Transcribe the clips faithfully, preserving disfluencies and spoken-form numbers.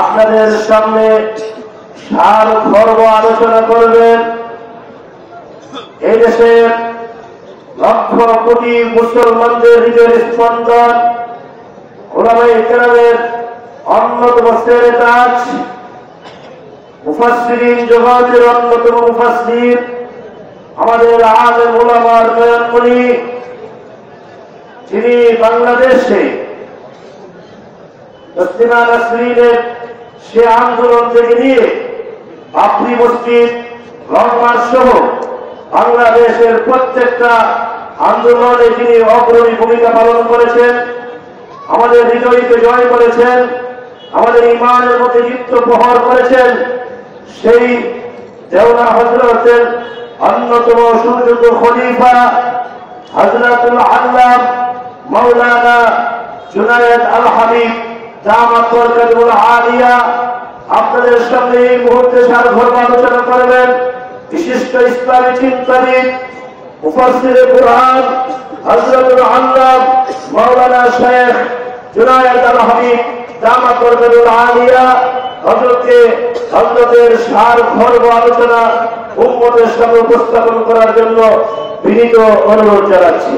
আপনাদের সামনে সারগর্ভ আলোচনা করবেন। এদেশে লক্ষ কোটি মুসলমানদের হৃদয়ের স্পন্দন, ওলামায়ে কেরামের অন্যতম শ্রেষ্ঠ কাজ, মুফাসসিরিন জগতের অন্যতম মুফাসসির আমাদের আলেম ওলামার নয়নমণি, যিনি বাংলাদেশে তসলিমা নাসরিনের সে আন্দোলন থেকে নিয়ে বাবরি মসজিদ, লংমার্চ সহ বাংলাদেশের প্রত্যেকটা আন্দোলনে যিনি অগ্রণী ভূমিকা পালন করেছেন, আমাদের হৃদয়কে জয় করেছেন, আমাদের ইমানের মধ্যে দীপ্ত প্রহর করেছেন, সেই দেওলা হযরতের অন্যতম সুযোগ্য খলিফা হযরতুল আল্লাম মাওলানা জুনায়েদ আল হাবিব জামাত বরকাতুল আলিয়া আপনাদের সামনে এই মুহূর্তে সারগর্ভ আলোচনা করবেন। বিশিষ্ট ইসলামী চিন্তাবিদ মুফাসসির কুরআন হযরতুল আল্লাম মাওলানা শেখ জুনায়েদ আল হাবিব জামাত বরকাতুল আলিয়া হযরতকে হযরতের সারগর্ভ আলোচনা উম্মতের সামনে উপস্থাপন করার জন্য বিনীত অনুরোধ জানাচ্ছি।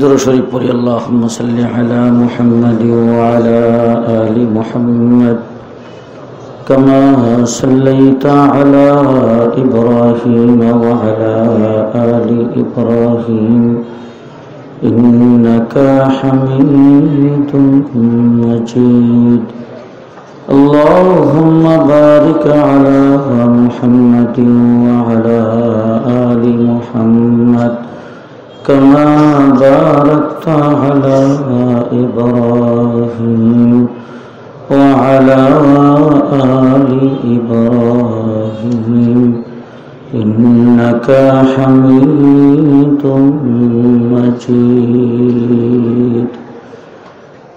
درود شریف پڑھی اللهم صل على محمد وعلى آل محمد كما صليت على إبراهيم وعلى آل إبراهيم إنك حميد مجيد اللهم بارك على محمد وعلى آل محمد كما باركت على إبراهيم وعلى آل إبراهيم إنك حميد مجيد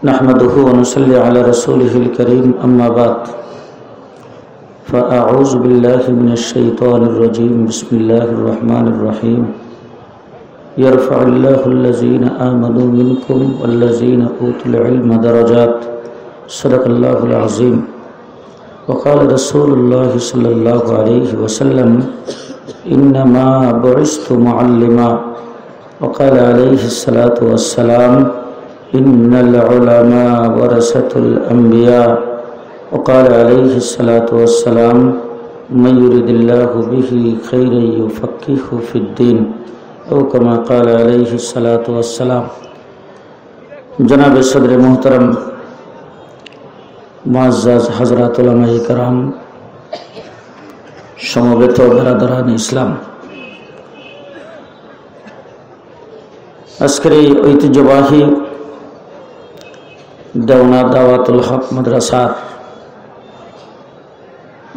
نحمده ونصلي على رسوله الكريم أما بعد فأعوذ بالله من الشيطان الرجيم بسم الله الرحمن الرحيم يرفع الله الذين آمنوا منكم والذين أوتوا العلم درجات صدق الله العظيم وقال رسول الله صلى الله عليه وسلم إنما بعثت معلما وقال عليه الصلاة والسلام إن العلماء ورثة الأنبياء وقال عليه الصلاة والسلام من يرد الله به خيرا يفقهه في الدين او كما قال عليه الصلاة والسلام جناب صدر محترم معزز حضرات علماء کرام সমবেত برادران ইসলাম, আজকের এই ঐতিহ্যবাহী দেওনা দাওয়াতুল হক মাদ্রাসার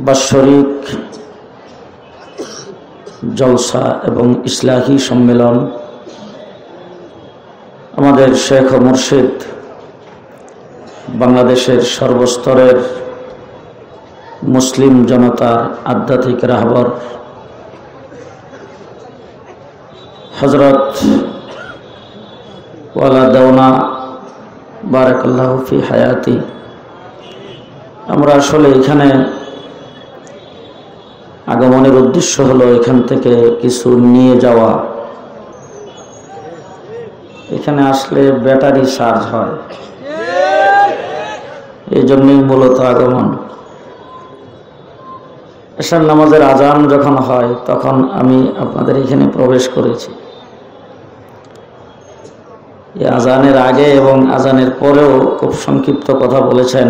বার্ষিক জলসা এবং ইসলাহী সম্মেলন আমাদের শেখ ও মুর্শিদ বাংলাদেশের সর্বস্তরের মুসলিম জনতার আধ্যাত্মিক রাহবর হযরত ওয়ালা দেওনা বারাকাল্লাহু ফি হায়াতি। আমরা আসলে এখানে আগমনের উদ্দেশ্য হলো এখান থেকে কিছু নিয়ে যাওয়া। এখানে আসলে ব্যাটারি চার্জ হয়, এই জন্যই মূলত আগমন। এশার নামাজের আজান যখন হয় তখন আমি আপনাদের এখানে প্রবেশ করেছি। এই আজানের আগে এবং আজানের পরেও খুব সংক্ষিপ্ত কথা বলেছেন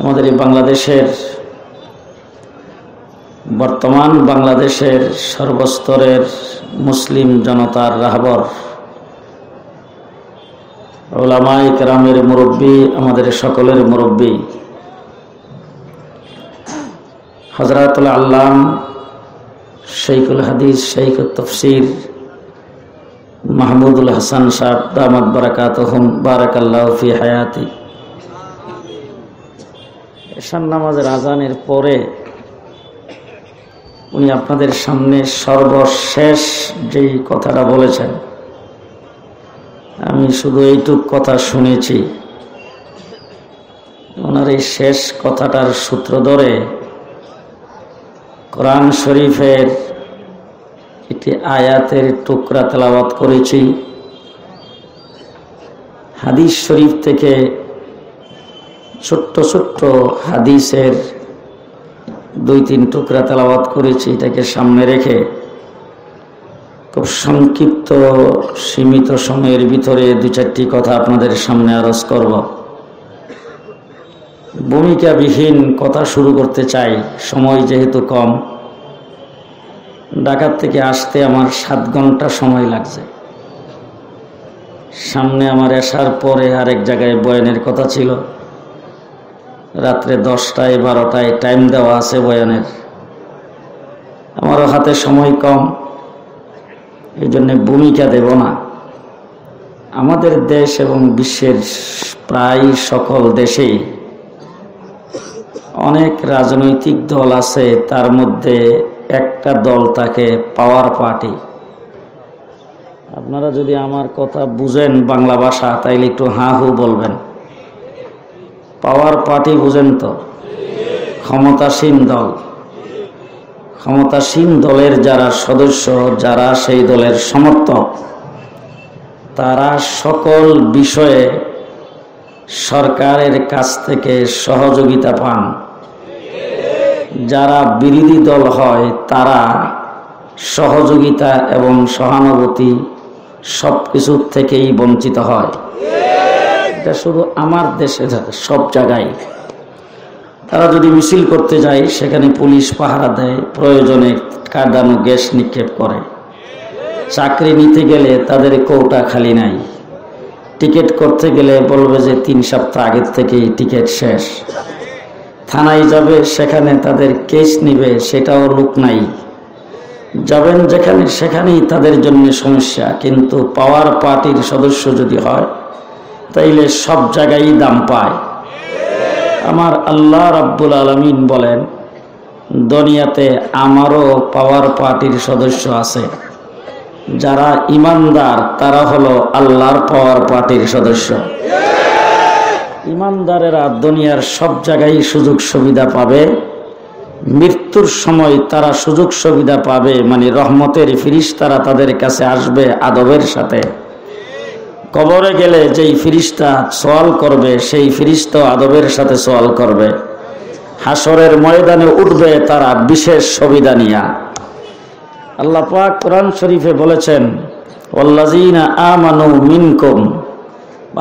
আমাদের এই বাংলাদেশের, বর্তমান বাংলাদেশের সর্বস্তরের মুসলিম জনতার রাহবর উলামায়ে কেরামের মুরব্বী, আমাদের সকলের মুরব্বী হযরতুল আল্লাম শাইখুল হাদিস শাইখুত তাফসীর মাহমুদুল হাসান সাহেব দামাত বারাকাতুহুম বারাকাল্লাহু ফি হায়াতি। এশার নামাজের আজানের পরে উনি আপনাদের সামনে সর্বশেষ যেই কথাটা বলেছেন আমি শুধু এইটুক কথা শুনেছি। ওনার এই শেষ কথাটার সূত্র ধরে কোরআন শরীফের একটি আয়াতের টুকরা তেলাওয়াত করেছি, হাদিস শরীফ থেকে ছোট্ট ছোট্ট হাদিসের দুই তিন টুকরা তেলাওয়াত করেছি। এটাকে সামনে রেখে খুব সংক্ষিপ্ত সীমিত সময়ের ভিতরে দু চারটি কথা আপনাদের সামনে আরজ করব। ভূমিকাবিহীন কথা শুরু করতে চাই, সময় যেহেতু কম। ঢাকা থেকে আসতে আমার সাত ঘন্টা সময় লাগছে। সামনে আমার আসার পরে আরেক জায়গায় বয়ানের কথা ছিল, রাত্রে দশটায় বারোটায় টাইম দেওয়া আছে বয়ানের। আমারও হাতে সময় কম, এই জন্যে ভূমিকা দেব না। আমাদের দেশ এবং বিশ্বের প্রায় সকল দেশেই অনেক রাজনৈতিক দল আছে, তার মধ্যে একটা দল তাকে পাওয়ার পার্টি। আপনারা যদি আমার কথা বুঝেন বাংলা ভাষা তাইলে একটু হা হু বলবেন। পাওয়ার পার্টি বুঝেন তো? ক্ষমতাসীন দল। ক্ষমতাসীন দলের যারা সদস্য, যারা সেই দলের সমর্থক, তারা সকল বিষয়ে সরকারের কাছ থেকে সহযোগিতা পান। যারা বিরোধী দল হয় তারা সহযোগিতা এবং সহানুভূতি সব কিছুর থেকেই বঞ্চিত হয়। এটা শুধু আমার দেশে, সব জায়গায়। তারা যদি মিছিল করতে যায় সেখানে পুলিশ পাহারা দেয়, প্রয়োজনে কাঁদানো গ্যাস নিক্ষেপ করে। চাকরি নিতে গেলে তাদের কোটা খালি নাই, টিকিট করতে গেলে বলবে যে তিন সপ্তাহ আগের থেকেই টিকিট শেষ। থানায় যাবে, সেখানে তাদের কেস নিবে, সেটাও লোক নাই। যাবেন যেখানে সেখানেই তাদের জন্য সমস্যা। কিন্তু পাওয়ার পার্টির সদস্য যদি হয় তাইলে সব জায়গায় দাম পায়। আমার আল্লাহ রাব্বুল আলামিন বলেন, দুনিয়াতে আমারও পাওয়ার পার্টির সদস্য আছে। যারা ইমানদার তারা হলো আল্লাহর পাওয়ার পার্টির সদস্য। ইমানদারেরা দুনিয়ার সব জায়গায় সুযোগ সুবিধা পাবে, মৃত্যুর সময় তারা সুযোগ সুবিধা পাবে, মানে রহমতের ফেরেশতারা তাদের কাছে আসবে আদবের সাথে। কবরে গেলে যেই ফেরেশতা সওয়াল করবে সেই ফেরেশতা আদবের সাথে সওয়াল করবে। হাসরের ময়দানে উঠবে তারা বিশেষ সুবিধা নিয়া। আল্লাহ পাক কোরআন শরীফে বলেছেন, ওয়াল্লাযীনা আমানু মিনকুম।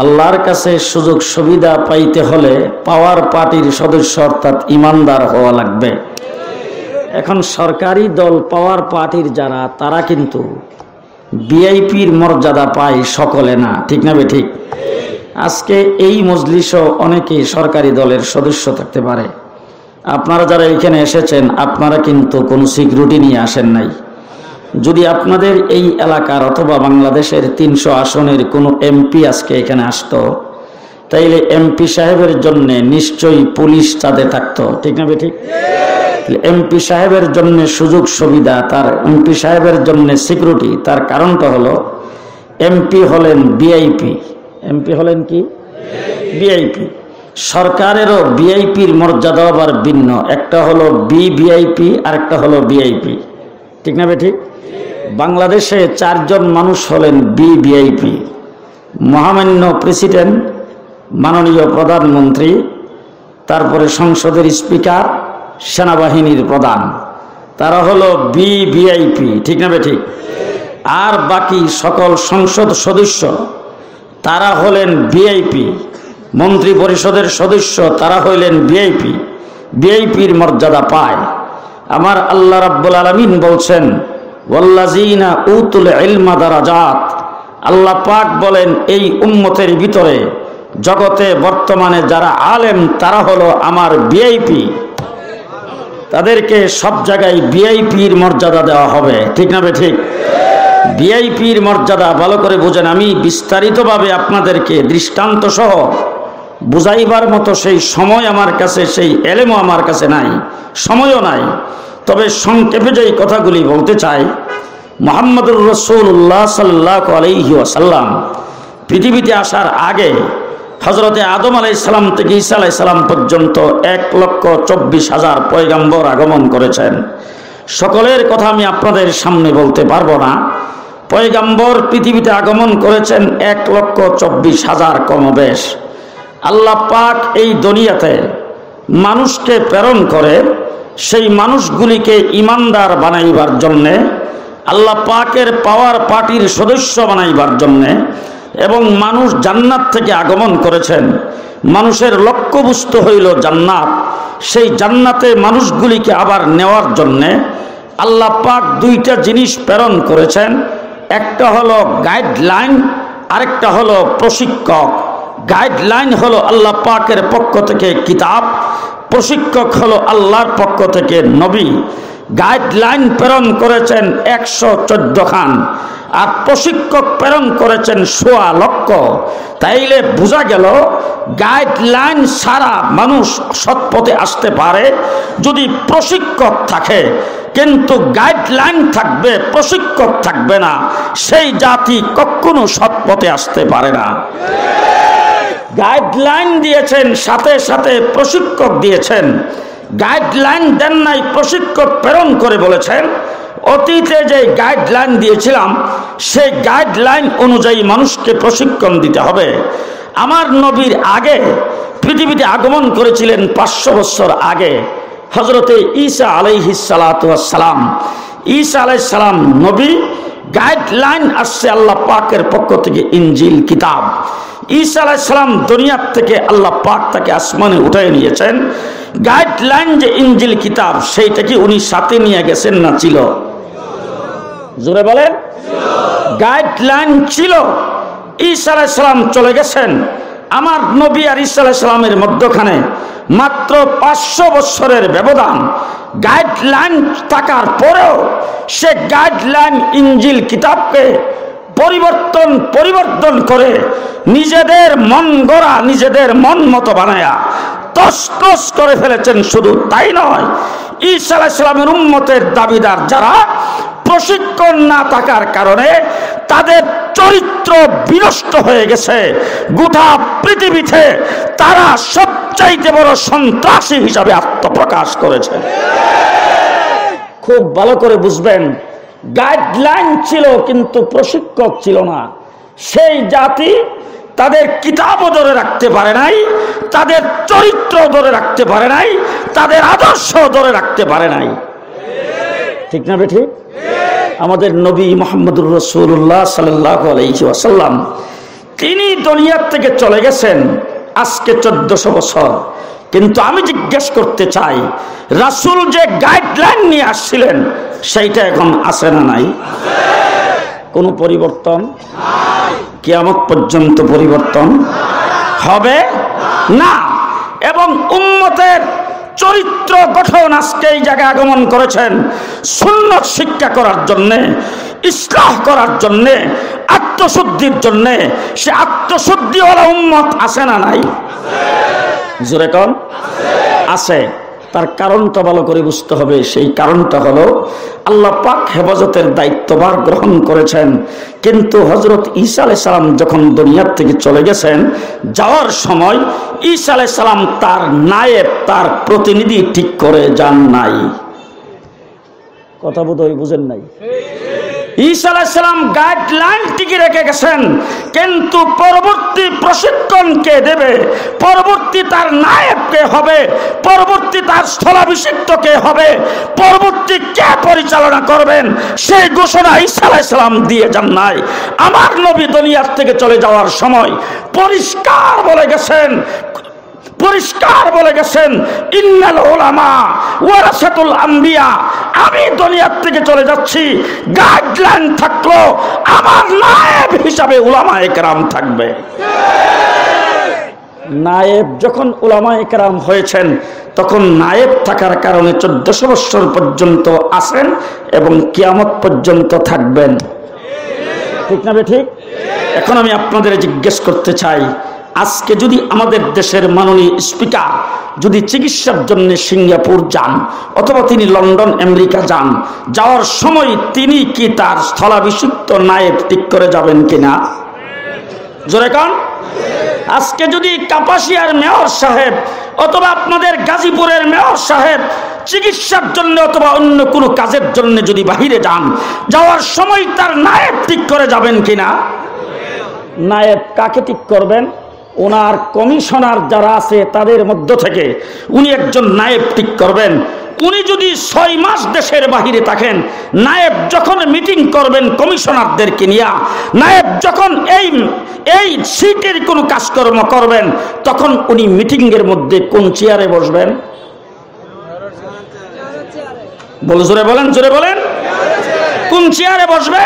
আল্লাহর কাছে সুযোগ সুবিধা পাইতে হলে পাওয়ার পার্টির সদস্য অর্থাৎ ইমানদার হওয়া লাগবে। এখন সরকারি দল পাওয়ার পার্টির যারা, তারা কিন্তু ভিআইপির মর্যাদা পায় সকলে না, ঠিক না বেঠিক? আজকে এই মজলিসও অনেকেই সরকারি দলের সদস্য থাকতে পারে। আপনারা যারা এখানে এসেছেন আপনারা কিন্তু কোনো সিকিউরিটি নিয়ে আসেন নাই। যদি আপনাদের এই এলাকার অথবা বাংলাদেশের তিনশো আসনের কোনো এমপি আজকে এখানে আসতো তাইলে এমপি সাহেবের জন্যে নিশ্চয়ই পুলিশ তাতে থাকতো, ঠিক না বেঠিক? এমপি সাহেবের জন্য সুযোগ সুবিধা, তার এমপি সাহেবের জন্য সিকিউরিটি। তার কারণটা হলো এমপি হলেন ভিআইপি। এমপি হলেন কি? ভিআইপি। সরকারেরও ভিআইপির মর্যাদা আবার ভিন্ন, একটা হলো ভিভিআইপি আর একটা হলো ভিআইপি, ঠিক না বেঠিক? বাংলাদেশে চারজন মানুষ হলেন ভিভিআইপি: মহামান্য প্রেসিডেন্ট, মাননীয় প্রধানমন্ত্রী, তারপরে সংসদের স্পিকার, সেনাবাহিনীর প্রধান। তারা হলো ভিভিআইপি, ঠিক না বেঠিক? আর বাকি সকল সংসদ সদস্য তারা হলেন ভিআইপি, মন্ত্রী পরিষদের সদস্য তারা হইলেন ভিআইপি। ভিআইপির মর্যাদা পায়। আমার আল্লাহ রাব্বুল আলামিন বলছেন, ওয়াল্লাযীনা উতুল ইলমা দারাজাত। আল্লাহ পাক বলেন এই উম্মতের ভিতরে জগতে বর্তমানে যারা আলেম তারা হলো আমার ভিআইপি, তাদেরকে সব জায়গায় ভিআইপির মর্যাদা দেওয়া হবে, ঠিক না বেঠিক? ভিআইপির মর্যাদা ভালো করে বুঝেন। আমি বিস্তারিতভাবে আপনাদেরকে দৃষ্টান্ত সহ বুঝাইবার মতো সেই সময় আমার কাছে, সেই এলেমও আমার কাছে নাই, সময়ও নাই। তবে সংক্ষেপে যেই কথাগুলি বলতে চাই, মুহাম্মদুর রাসূলুল্লাহ সাল্লাল্লাহু আলাইহি ওয়াসাল্লাম পৃথিবীতে আসার আগে হযরতে আদম আলাইহিস সালাম থেকে ঈসা আলাইহিস সালাম পর্যন্ত এক লক্ষ চব্বিশ হাজার পয়গম্বর আগমন করেছেন। সকলের কথা আমি আপনাদের সামনে বলতে পারবো না। পয়গম্বর পৃথিবীতে আগমন করেছেন এক লক্ষ চব্বিশ হাজার কমবেশ। আল্লাহ পাক এই দুনিয়াতে মানুষকে প্রেরণ করে সেই মানুষগুলিকে ইমানদার বানাইবার জন্যে, আল্লাহ পাকের পাওয়ার পার্টির সদস্য বানাইবার জন্যে, এবং মানুষ জান্নাত থেকে আগমন করেছেন। মানুষের লক্ষ্যবস্তু হইল জান্নাত। সেই জান্নাতে মানুষগুলিকে আবার নেওয়ার জন্যে আল্লাহ পাক দুইটা জিনিস প্রেরণ করেছেন। একটা হলো গাইডলাইন, আরেকটা হলো প্রশিক্ষক। গাইডলাইন হলো আল্লাহ পাকের পক্ষ থেকে কিতাব, প্রশিক্ষক হলো আল্লাহর পক্ষ থেকে নবী। গাইডলাইন প্রেরণ করেছেন একশো চোদ্দ খান, আর প্রশিক্ষক প্রেরণ করেছেন সোয়া লক্ষ। তাইলে বোঝা গেল গাইডলাইন সারা মানুষ সৎপথে আসতে পারে যদি প্রশিক্ষক থাকে, কিন্তু গাইডলাইন থাকবে প্রশিক্ষক থাকবে না, সেই জাতি কখনো সৎপথে আসতে পারে না। গাইডলাইন দিয়েছেন, সাথে সাথে প্রশিক্ষক দিয়েছেন। গাইডলাইন দেন নাই, প্রশিক্ষক প্রেরণ করে বলেছেন অতীতে যে গাইডলাইন দিয়েছিলাম সেই গাইডলাইন অনুযায়ী মানুষকে প্রশিক্ষণ দিতে হবে। আমার নবীর আগে পৃথিবীতে আগমন করেছিলেন পাঁচশো বছর আগে হযরতে ঈসা আলাইহিস সালাতু ওয়াস সালাম। ঈসা আলাইহিস সালাম নবী, গাইডলাইন আসছে আল্লাহ পাকের পক্ষ থেকে, ইনজিল কিতাব। ঈসা আলাইহিস সালাম দুনিয়ার থেকে আল্লাহ পাক তাকে আসমানে উঠাই নিয়েছেন। গাইডলাইন যে ইনজিল কিতাব সেইটা কি উনি সাথে নিয়ে গেছেন না ছিল? জোরে বলেন, গাইডলাইন ছিল। ঈসা আলাইহিস সালাম চলে গেছেন। আমার নবী আর ঈসা আলাইহিস সালামের মধ্যখানে মাত্র পাঁচশো বছরের ব্যবধান। গাইডলাইন থাকার পরেও সে গাইডলাইন ইনজিল কিতাবকে পরিবর্তন পরিবর্তন করে নিজেদের মন গড়া, নিজেদের মন মতো বানায়া তছনছ করে ফেলেছেন। শুধু তাই নয়, ঈসা আলাইহিস সালামের উম্মতের দাবিদার যারা প্রশিক্ষণ না থাকার কারণে তাদের চরিত্র বিনষ্ট হয়ে গেছে। গোটা পৃথিবীতে তারা সবচাইতে বড় সন্ত্রাসী হিসাবে আত্মপ্রকাশ করেছে। খুব ভালো করে বুঝবেন, গাইডলাইন ছিল কিন্তু প্রশিক্ষক ছিল না। সেই জাতি তাদের কিতাবও ধরে রাখতে পারে নাই, তাদের চরিত্র ধরে রাখতে পারে নাই, তাদের আদর্শ ধরে রাখতে পারে নাই। ঠিক না বেঠিক? আমাদের নবী মুহাম্মদুর রাসূলুল্লাহ সাল্লাল্লাহু আলাইহি ওয়াসাল্লাম তিনি দুনিয়ার থেকে চলে গেছেন আজকে চোদ্দশো বছর। কিন্তু আমি জিজ্ঞেস করতে চাই, রাসূল যে গাইডলাইন নিয়ে আসছিলেন সেইটা এখন আছে না নাই? কোনো পরিবর্তন নাই, কিয়ামত পর্যন্ত পরিবর্তন হবে না। এবং উম্মতের চরিত্র গঠন আজকে এই জায়গায় আগমন করেছেন সুন্নত শিক্ষা করার জন্যে, ইসলাহ করার জন্যে, আত্মশুদ্ধির জন্যে। সে আত্মশুদ্ধিওয়ালা উম্মত আছে না নাই? জোরে কোন আছে। তার কারণটা ভালো করে বুঝতে হবে। সেই কারণটা হলো আল্লাহ পাক হেফাজতের দায়িত্বভার গ্রহণ করেছেন, কিন্তু হযরত ঈসা আলাইহিস সালাম যখন দুনিয়ার থেকে চলে গেছেন, যাওয়ার সময় ঈসা আলাইহিস সালাম তার নায়েব, তার প্রতিনিধি ঠিক করে যান নাই। কথা বোধহয় বুঝেন নাই। ঈসা আলাইহিস সালাম গাইডলাইন টিকে রেখে গেছেন, কিন্তু পরবর্তী প্রশিক্ষণ কে দেবে, পরবর্তী তার নায়েব কে হবে, পরবর্তী তার স্থলাভিষিক্ত কে হবে, পরবর্তী কে পরিচালনা করবেন, সেই ঘোষণা ঈসা আলাইহিস সালাম দিয়ে যান নাই। আমার নবী দুনিয়ার থেকে চলে যাওয়ার সময় পরিষ্কার বলে গেছেন, পরিষ্কার বলে গেছেন, ইন্নাল উলামা ওয়ারাসাতুল আম্বিয়া। আমি দুনিয়ার থেকে চলে যাচ্ছি, গাইডলাইন থাকলো, আমার নায়েব হিসাবে উলামায়ে কেরাম থাকবে। নায়েব যখন উলামায়ে কেরাম হয়েছেন তখন নায়েব থাকার কারণে চোদ্দশো বছর পর্যন্ত আছেন এবং কিয়ামত পর্যন্ত থাকবেন। ঠিক না বে ঠিক? এখন আমি আপনাদের জিজ্ঞেস করতে চাই, आज के जुदी आमादेर देशेर माननीय स्पीकार जुदी चिकित्सार जन्य सिंगापुर जान अथवा तिनी लंडन अमेरिका जान जाओयार समय तिनी कि तार स्थलाभिषिक्त नायब ठीक करे जाबेन किना जोरे कोन आज के जुदी कापासियार मेयर साहेब अथवा आपनादेर गाजीपुरेर मेयर साहेब চিকিৎসার জন্য অথবা অন্য কোনো কাজের জন্য যদি বাইরে যান যাওয়ার সময় তার নায়েব ঠিক করে যাবেন কিনা নায়েব কাকে ঠিক করবেন ওনার কমিশনার যারা আছে তাদের মধ্য থেকে উনি একজন নায়েব ঠিক করবেন উনি যদি ছয় মাস দেশের বাইরে থাকেন নায়েব যখন মিটিং করবেন কমিশনারদেরকে নিয়ে নায়েব যখন এই এই সিটের কোনো কাজকর্ম করবেন তখন উনি মিটিং এর মধ্যে কোন চেয়ারে বসবেন बोल जोरे बोलें जोरे बोलें कौन चेयारे बसबें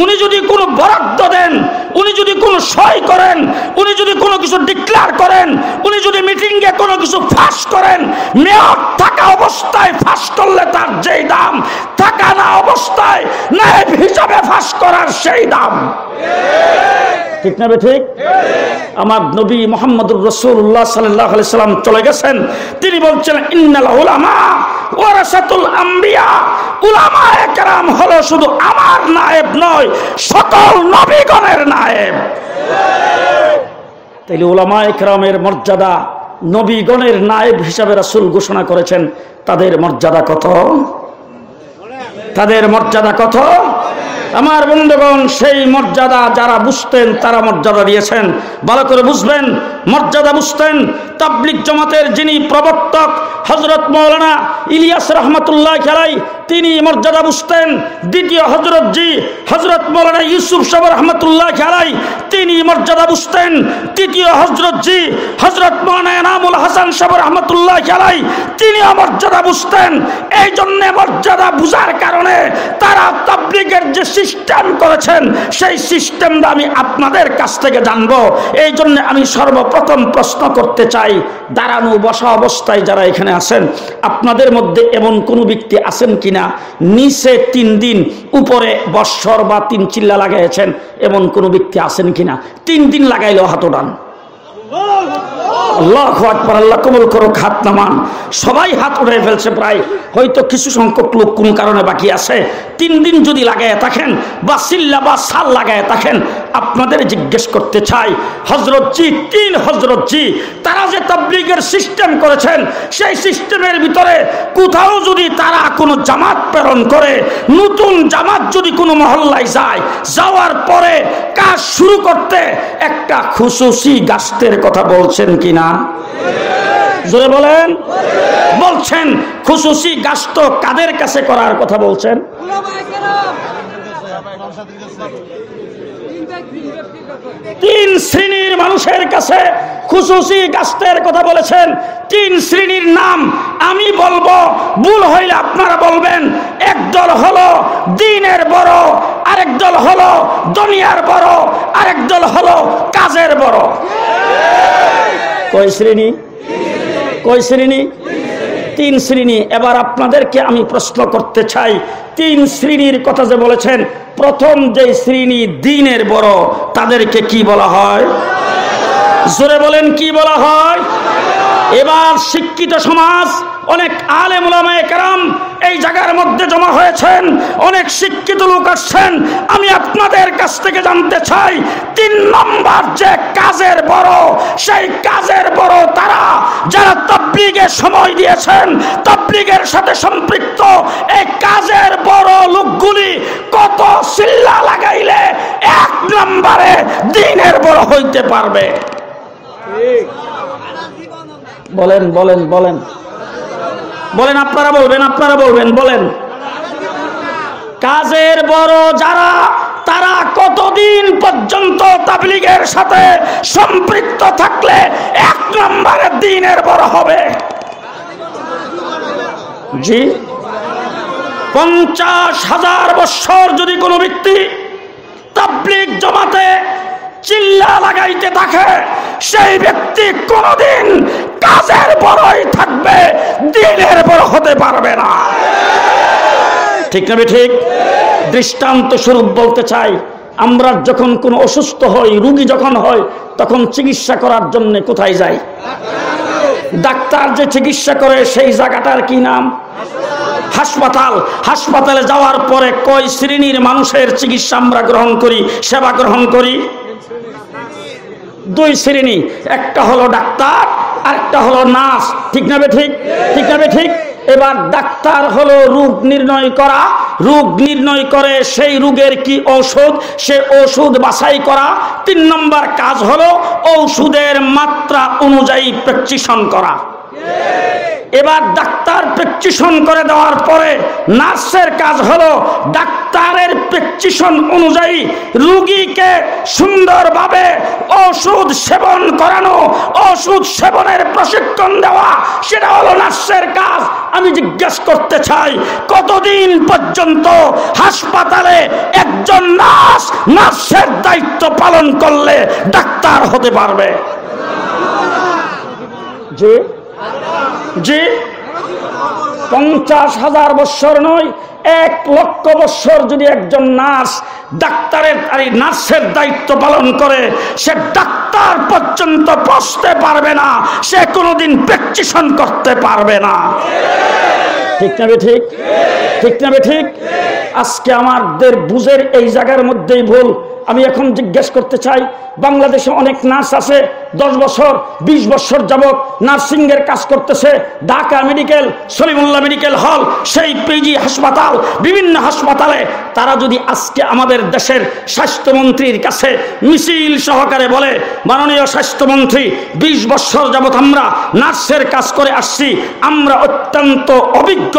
उन्नी जुदी कोनो बराद्द दें उन्नी जुदी कोनो सही करें उन्नी जुदी कोनो किछु डिक्लेयार करें उन्नी जुदी मिटिंगे कोनो किछु फाँस करें मेयर थाका अवस्थाय फाँस करले तार जेई दाम थाका ना अवस्थाय नायब हिसाबे फाँस करार सेई दाम ঠিক না ঠিক আমার নবী মুহাম্মদুর রাসূলুল্লাহ সাল্লাল্লাহু আলাইহি সাল্লাম চলে গেছেন তিনি বলছেন ইন্নাল উলামা ওয়ারাসাতুল আমবিয়া উলামা একরাম হলো শুধু আমার নায়েব নয় সকল নবীগণের নায়েব ঠিক তাইলে উলামা একরামের মর্যাদা নবীগণের নায়েব হিসাবে রাসূল ঘোষণা করেছেন তাদের মর্যাদা কত তাদের মর্যাদা কত আমার বন্ধুগণ সেই মর্যাদা যারা বুঝতেন তারা মর্যাদা দিয়েছেন ভালো করে বুঝবেন মর্যাদা বুঝতেন তাবলীগ জামাতের যিনি প্রবক্তক হযরত মাওলানা ইলিয়াস রাহমাতুল্লাহি আলাইহি তিনি মর্যাদা বুঝতেন দ্বিতীয় হযরত জি হযরত মাওলানা ইউসুফ সাহেব রাহমাতুল্লাহি আলাইহি তিনি মর্যাদা বুঝতেন তৃতীয় হযরত জি হযরত মাওলানা এনামুল হাসান সাহেব রাহমাতুল্লাহি আলাইহি তিনি মর্যাদা বুঝতেন এই জন্য মর্যাদা বুঝার কারণে তারা তাবলীগের যে সিস্টেম করেছেন সেই সিস্টেমটা আমি আপনাদের কাছ থেকে জানব এই জন্য আমি সর্বপ্রথম প্রশ্ন করতে চাই দাঁড়ানো বসা অবস্থায় যারা এখানে আছেন আপনাদের মধ্যে এমন কোন ব্যক্তি আছেন কিনা নিচে তিন দিন উপরে বৎসর বা তিন চিল্লা লাগাইছেন এমন কোন ব্যক্তি আছেন কিনা তিন দিন লাগাইলেও হাত ওঠান আল্লাহু আকবার আল্লাহ কবুল করুক হাত নামান সবাই হাত উঠিয়ে ফেলছে প্রায় হয়তো কিছু সংখ্যক লোক কোন কারণে বাকি আছে তিন দিন যদি লাগায় থাকেন বা সিল্লা বা সাল লাগায় থাকেন আপনাদের জিজ্ঞেস করতে চাই হযরত জি তিন হযরত জি তারা যে তাবলীগের সিস্টেম করেছেন সেই সিস্টেমের ভিতরে কোথাও যদি তারা কোনো জামাত প্রেরণ করে নতুন জামাত যদি কোনো মহল্লায় যায় যাওয়ার পরে কাজ শুরু করতে একটা খুসুসি গাছের কথা বলছেন কিনা জোরে বলেন বলছেন খুসুসি গাছ তো কাদের কাছে করার কথা বলছেন তিন শ্রেণীর মানুষের কাছে খুসুসি গাছের কথা বলেছেন তিন শ্রেণীর নাম আমি বলবো ভুল হইলে আপনারা বলবেন একদল হলো দ্বীনের বড় আরেক দল হলো দুনিয়ার বড় আরেক দল হলো কাজের বড় কয় শ্রেণী কয় শ্রেণী তিন শ্রেণী এবার আপনাদেরকে আমি প্রশ্ন করতে চাই তিন শ্রেণীর কথা যে বলেছেন প্রথম যে শ্রেণী দ্বীনের বড় তাদেরকে কি বলা হয় জোরে বলেন কি বলা হয় এবার শিক্ষিত সমাজ অনেক আলেম উলামায়ে কেরাম এই জায়গার মধ্যে জমা হয়েছেন অনেক শিক্ষিত লোক আছেন আমি আপনাদের কাছ থেকে জানতে চাই তিন নম্বর যে কাজের বড় সেই কাজের বড় তারা যারা তাবলীগে সময় দিয়েছেন তাবলীগের সাথে সম্পৃক্ত এই কাজের বড় লোকগুলি কত সিল্লা লাগাইলে এক নম্বরে দ্বীনের বড় হইতে পারবে ঠিক বলেন বলেন বলেন বলেন আপনারা বলবেন আপনারা বলবেন বলেন কাজের বড় যারা তারা কতদিন পর্যন্ত তাবলীগের সাথে সম্পৃক্ত থাকলে এক নম্বরের দ্বীনের বড় হবে জি পঞ্চাশ হাজার বছর যদি কোনো ব্যক্তি তাবলীগ জমাতে চিল্লা লাগাইতে থাকে সেই ব্যক্তি কোনদিন কাজের বড়ই থাকবে দ্বীনের বড় হতে পারবে না ঠিক না ঠিক দৃষ্টান্ত স্বরূপ বলতে চাই আমরা যখন কোনো অসুস্থ হই, রোগী যখন হয়, তখন চিকিৎসা করার জন্য কোথায় যাই? ডাক্তার যে চিকিৎসা করে সেই জায়গাটার কি নাম? হাসপাতাল। হাসপাতালে যাওয়ার পরে কয় শ্রেণীর মানুষের চিকিৎসা আমরা গ্রহণ করি, সেবা গ্রহণ করি? দুই শ্রেণী, একটা হলো ডাক্তার আর একটা হলো নার্স। ঠিক না বে ঠিক? ঠিক না বে ঠিক? এবার ডাক্তার হলো রোগ নির্ণয় করা, রোগ নির্ণয় করে সেই রোগের কি ঔষধ, সে ঔষধ বাছাই করা। তিন নম্বর কাজ হলো ঔষধের মাত্রা অনুযায়ী প্রেসক্রিপশন করা। এবার ডাক্তার প্রেসক্রিপশন করে দেওয়ার পরে নার্সের কাজ হলো ডাক্তারের প্রেসক্রিপশন অনুযায়ী রোগীকে সুন্দরভাবে ওষুধ সেবন করানো, ওষুধ সেবনের প্রশিক্ষণ দেওয়া, সেটা হলো নার্সের কাজ। আমি জিজ্ঞেস করতে চাই, কতদিন পর্যন্ত হাসপাতালে একজন নার্স নার্সের দায়িত্ব পালন করলে ডাক্তার হতে পারবে? যে যে পঞ্চাশ হাজার বৎসর নয়, এক লক্ষ বৎসর যদি একজন নার্স ডাক্তারের নার্সের দায়িত্ব পালন করে, সে ডাক্তার পর্যন্ত পৌঁছতে পারবে না, সে কোনোদিন প্রেসক্রিপশন করতে পারবে না। ঠিক না বে ঠিক? ঠিক না বে ঠিক? আজকে আমাদের বুঝের এই জায়গার মধ্যেই ভুল। আমি এখন জিজ্ঞেস করতে চাই, বাংলাদেশে অনেক নার্স আছে দশ বছর বিশ বছর যাবৎ নার্সিংয়ের কাজ করতেছে। Dhaka medical, Salimullah medical hall, সেই পিজি হাসপাতাল, বিভিন্ন হাসপাতালে তারা যদি আজকে আমাদের দেশের স্বাস্থ্যমন্ত্রীর কাছে মিছিল সহকারে বলে, মাননীয় স্বাস্থ্যমন্ত্রী, বিশ বছর যাবৎ আমরা নার্সের কাজ করে আসছি, আমরা অত্যন্ত অভিজ্ঞ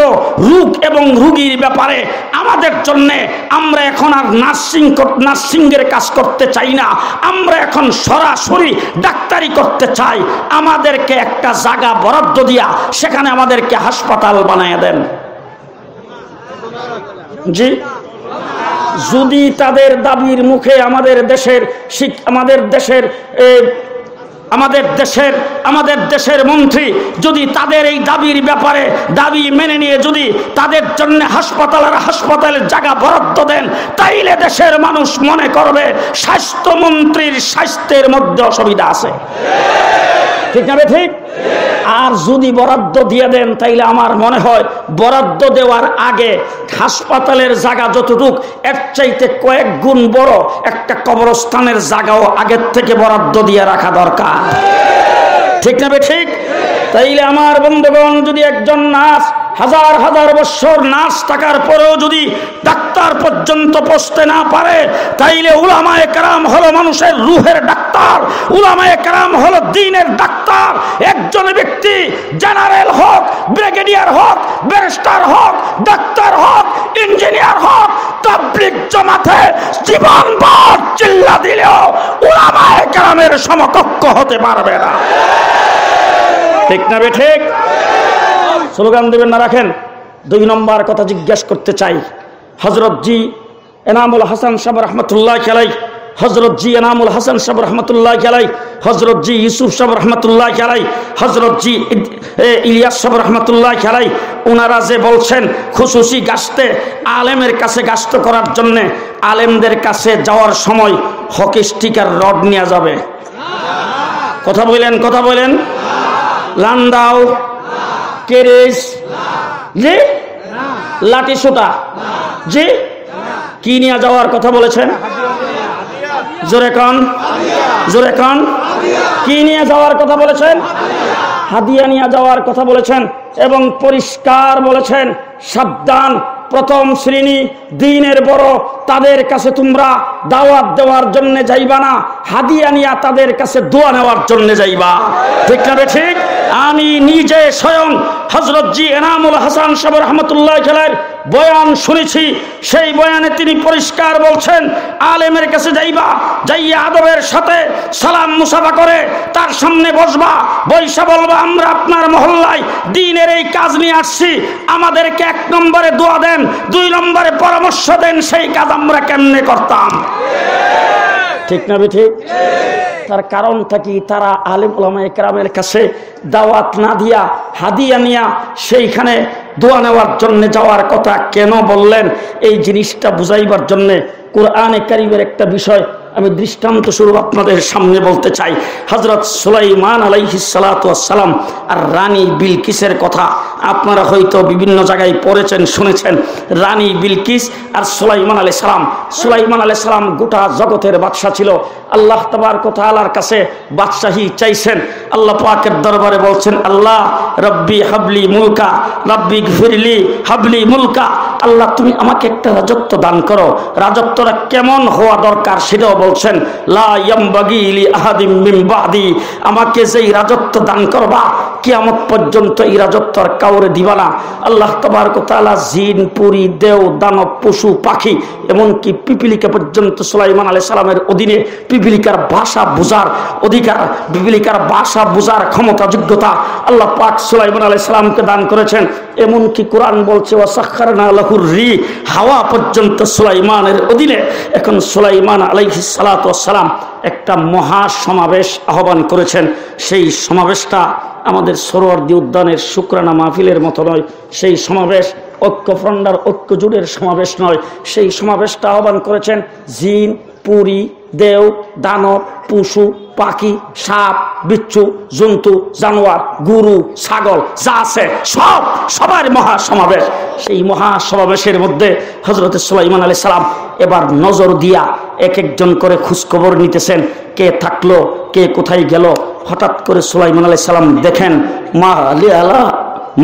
রোগ এবং রুগীর ব্যাপারে, আমাদের জন্যে আমরা এখন আর নার্সিং নার্সিংয়ের কাজ করতে চাই না, আমরা এখন সরাসরি ডাক্তারি করতে চাই, আমাদেরকে একটা জায়গা বরাদ্দ দিয়া সেখানে আমাদেরকে হাসপাতাল বানায় দেন। জি, যদি তাদের দাবির মুখে আমাদের দেশের আমাদের দেশের আমাদের দেশের আমাদের দেশের মন্ত্রী যদি তাদের এই দাবির ব্যাপারে দাবি মেনে নিয়ে যদি তাদের জন্য হাসপাতাল আর হাসপাতালের জায়গা বরাদ্দ দেন, তাইলে দেশের মানুষ মনে করবে স্বাস্থ্যমন্ত্রীর স্বাস্থ্যের মধ্যে অসুবিধা আছে। ঠিক না বে ঠিক? আর যদি বরাদ্দ দিয়ে দেন, তাইলে আমার মনে হয় বরাদ্দ দেওয়ার আগে হাসপাতালের জায়গা যতটুক, এর চাইতে কয়েক গুণ বড় একটা কবরস্থানের জায়গাও আগের থেকে বরাদ্দ দিয়ে রাখা দরকার। ঠিক না বে ঠিক? তাইলে আমার বন্ধুগণ, যদি একজন নার্স হাজার হাজার বছর নার্স থাকার পরেও যদি ডাক্তার পর্যন্ত পৌঁছতে না পারে, তাইলে উলামায়ে কেরাম হলো মানুষের রুহের ডাক্তার, উলামায়ে কেরাম হলো দ্বীনের ডাক্তার। একজন ব্যক্তি জেনারেল হোক, ব্রিগেডিয়ার হোক, ব্যারিস্টার হোক, ডাক্তার হোক, ইঞ্জিনিয়ার হোক, তাবলিগ জামাতে জীবন ভর চিল্লা দিলেও উলামায়ে কেরামের সমকক্ষ হতে পারবে না। ঠিক না বে ঠিক? স্লোগান দেবেন না, রাখেন। দুই নম্বর কথা জিজ্ঞেস করতে চাই, হজরত জি এনামুল হাসান সাহেব রহমতুল্লাহ আলাইহি, হজরত জি এনামুল হাসান সাহেব রহমতুল্লাহ আলাইহি, হজরত জি ইউসুফ সাহেব রহমতুল্লাহ আলাইহি, হজরত জি ইলিয়াস সাহেব রহমতুল্লাহ আলাইহি, ওনারা যে বলছেন খুসুসি গাছতে আলেমের কাছে গাছতে করার জন্যে, আলেমদের কাছে যাওয়ার সময় হকি স্টিকার রড নিয়ে যাবে। কথা বলেন, কথা বলেন, লান্ডাও লাঠি সোটা যে কি নিয়ে যাওয়ার কথা বলেছেন? জোরে কন, জোরে কন, কি নিয়ে যাওয়ার কথা বলেছেন? হাদিয়া নিয়ে যাওয়ার কথা বলেছেন। এবং পরিষ্কার বলেছেন, সাবধান, প্রথম শ্রেণী দ্বীনের বড়, তাদের কাছে তোমরা দাওয়াত দেওয়ার জন্য যাইবা না, হাদিয়া নিয়া তাদের কাছে দোয়া নেওয়ার জন্য যাইবা। ঠিক না বে ঠিক? আমি নিজে স্বয়ং হযরত জি এনামুল হাসান সাহেব রাহমাতুল্লাহি আলাইহির বয়ান শুনেছি। সেই বয়ানে তিনি পরিষ্কার বলছেন, আলেমের কাছে যাইবা, যাইয়া আদবের সাথে সালাম মুসাফা করে তার সামনে বসবা, বৈশা বলবা, আমরা আপনার মহল্লায় দ্বীনের এই কাজ নিয়ে আসছি, আমাদেরকে এক নম্বরে দোয়া দেন, দুই নম্বরে পরামর্শ দেন, সেই কাজ আমরা কেমনে করতাম। ঠিক না বে ঠিক? তার কারণটা কি? তারা আলেম ওলামায়ে কেরামের কাছে দাওয়াত না দিয়া হাদিয়া নিয়া সেইখানে দোয়া নেওয়ার জন্য যাওয়ার কথা কেন বললেন, এই জিনিসটা বুঝাইবার জন্যে कुरआने करीमेर एक विषय आमी दृष्टान्त स्वरूप आपनादेर सामने बोलते चाई। हजरत सुलाइमान आलैहिस्सलातु वस्सालाम और रानी बिलकिसेर कथा आपनारा होयतो विभिन्न जायगाय पढ़ेछेन शुनेछेन। रानी बिलकिस और सुलाइमान आलैहिस्सलाम सुलाइमान आलैहिस्सलाम गोटा जगतेर बादशाह छिलो। आल्लाह तबारक व तआलार काछे बादशाही चाइछेन। आल्लाह पाकेर दरबारे बोलछेन आल्लाह रब्बी हाबली मुलका रब्बी गफिरली हाबली मुलका। आल्लाह तुमी आमाके एकटा राजत्व दान करो। राजत्वटा केमन हওয়া দরকার সেটা বলছেন লা ইয়ামবাগি লি আহাদিম মিন বাদি। আমাকে যেই রাজত্ব দান করবা কিয়ামত পর্যন্ত এই রাজত্ব আর কাউরে দিবা না। আল্লাহ তাবারক ওয়া তাআলা জিন পুরী দেও দানব পশু পাখি এমন কি পিপিলিকা পর্যন্ত সুলাইমান আলাইহিস সালামের অধীনে পিপিলিকার ভাষা বোঝার অধিকার পিপিলিকার ভাষা বোঝার ক্ষমতা যোগ্যতা আল্লাহ পাক সুলাইমান আলাইহিস সালামকে দান করেছেন। এমন কি কুরআন বলছে ওয়া সাখখারনা লাহুর রি হাওয়া পর্যন্ত সুলাইমানের অধীনে। এখন সুলাইমান আলাইহিস সালাতু ওয়াসসালাম একটা মহা সমাবেশ আহ্বান করেছেন। সেই সমাবেশটা আমাদের সরোয়ারদী উদ্যানের শুকরানা মাহফিলের মতো নয়। সেই সমাবেশ ঐক্যফ্রন্ডার ঐক্যজোটের সমাবেশ নয়। সেই সমাবেশটা আহ্বান করেছেন জিন পুরী দেও দানব পশু পাখি সাপ বিচ্ছু জন্তু জানোয়ার গরু ছাগল যা আছে সব সবার মহা সমাবেশ। সেই মহা সমাবেশের মধ্যে হযরত সুলাইমান আলাইহিস সালাম এবার নজর দিয়া এক একজন করে খোঁজখবর নিতেছেন কে থাকলো কে কোথায় গেল। হঠাৎ করে সুলাইমান আলাইহিস সালাম দেখেন মা আলিয়ালা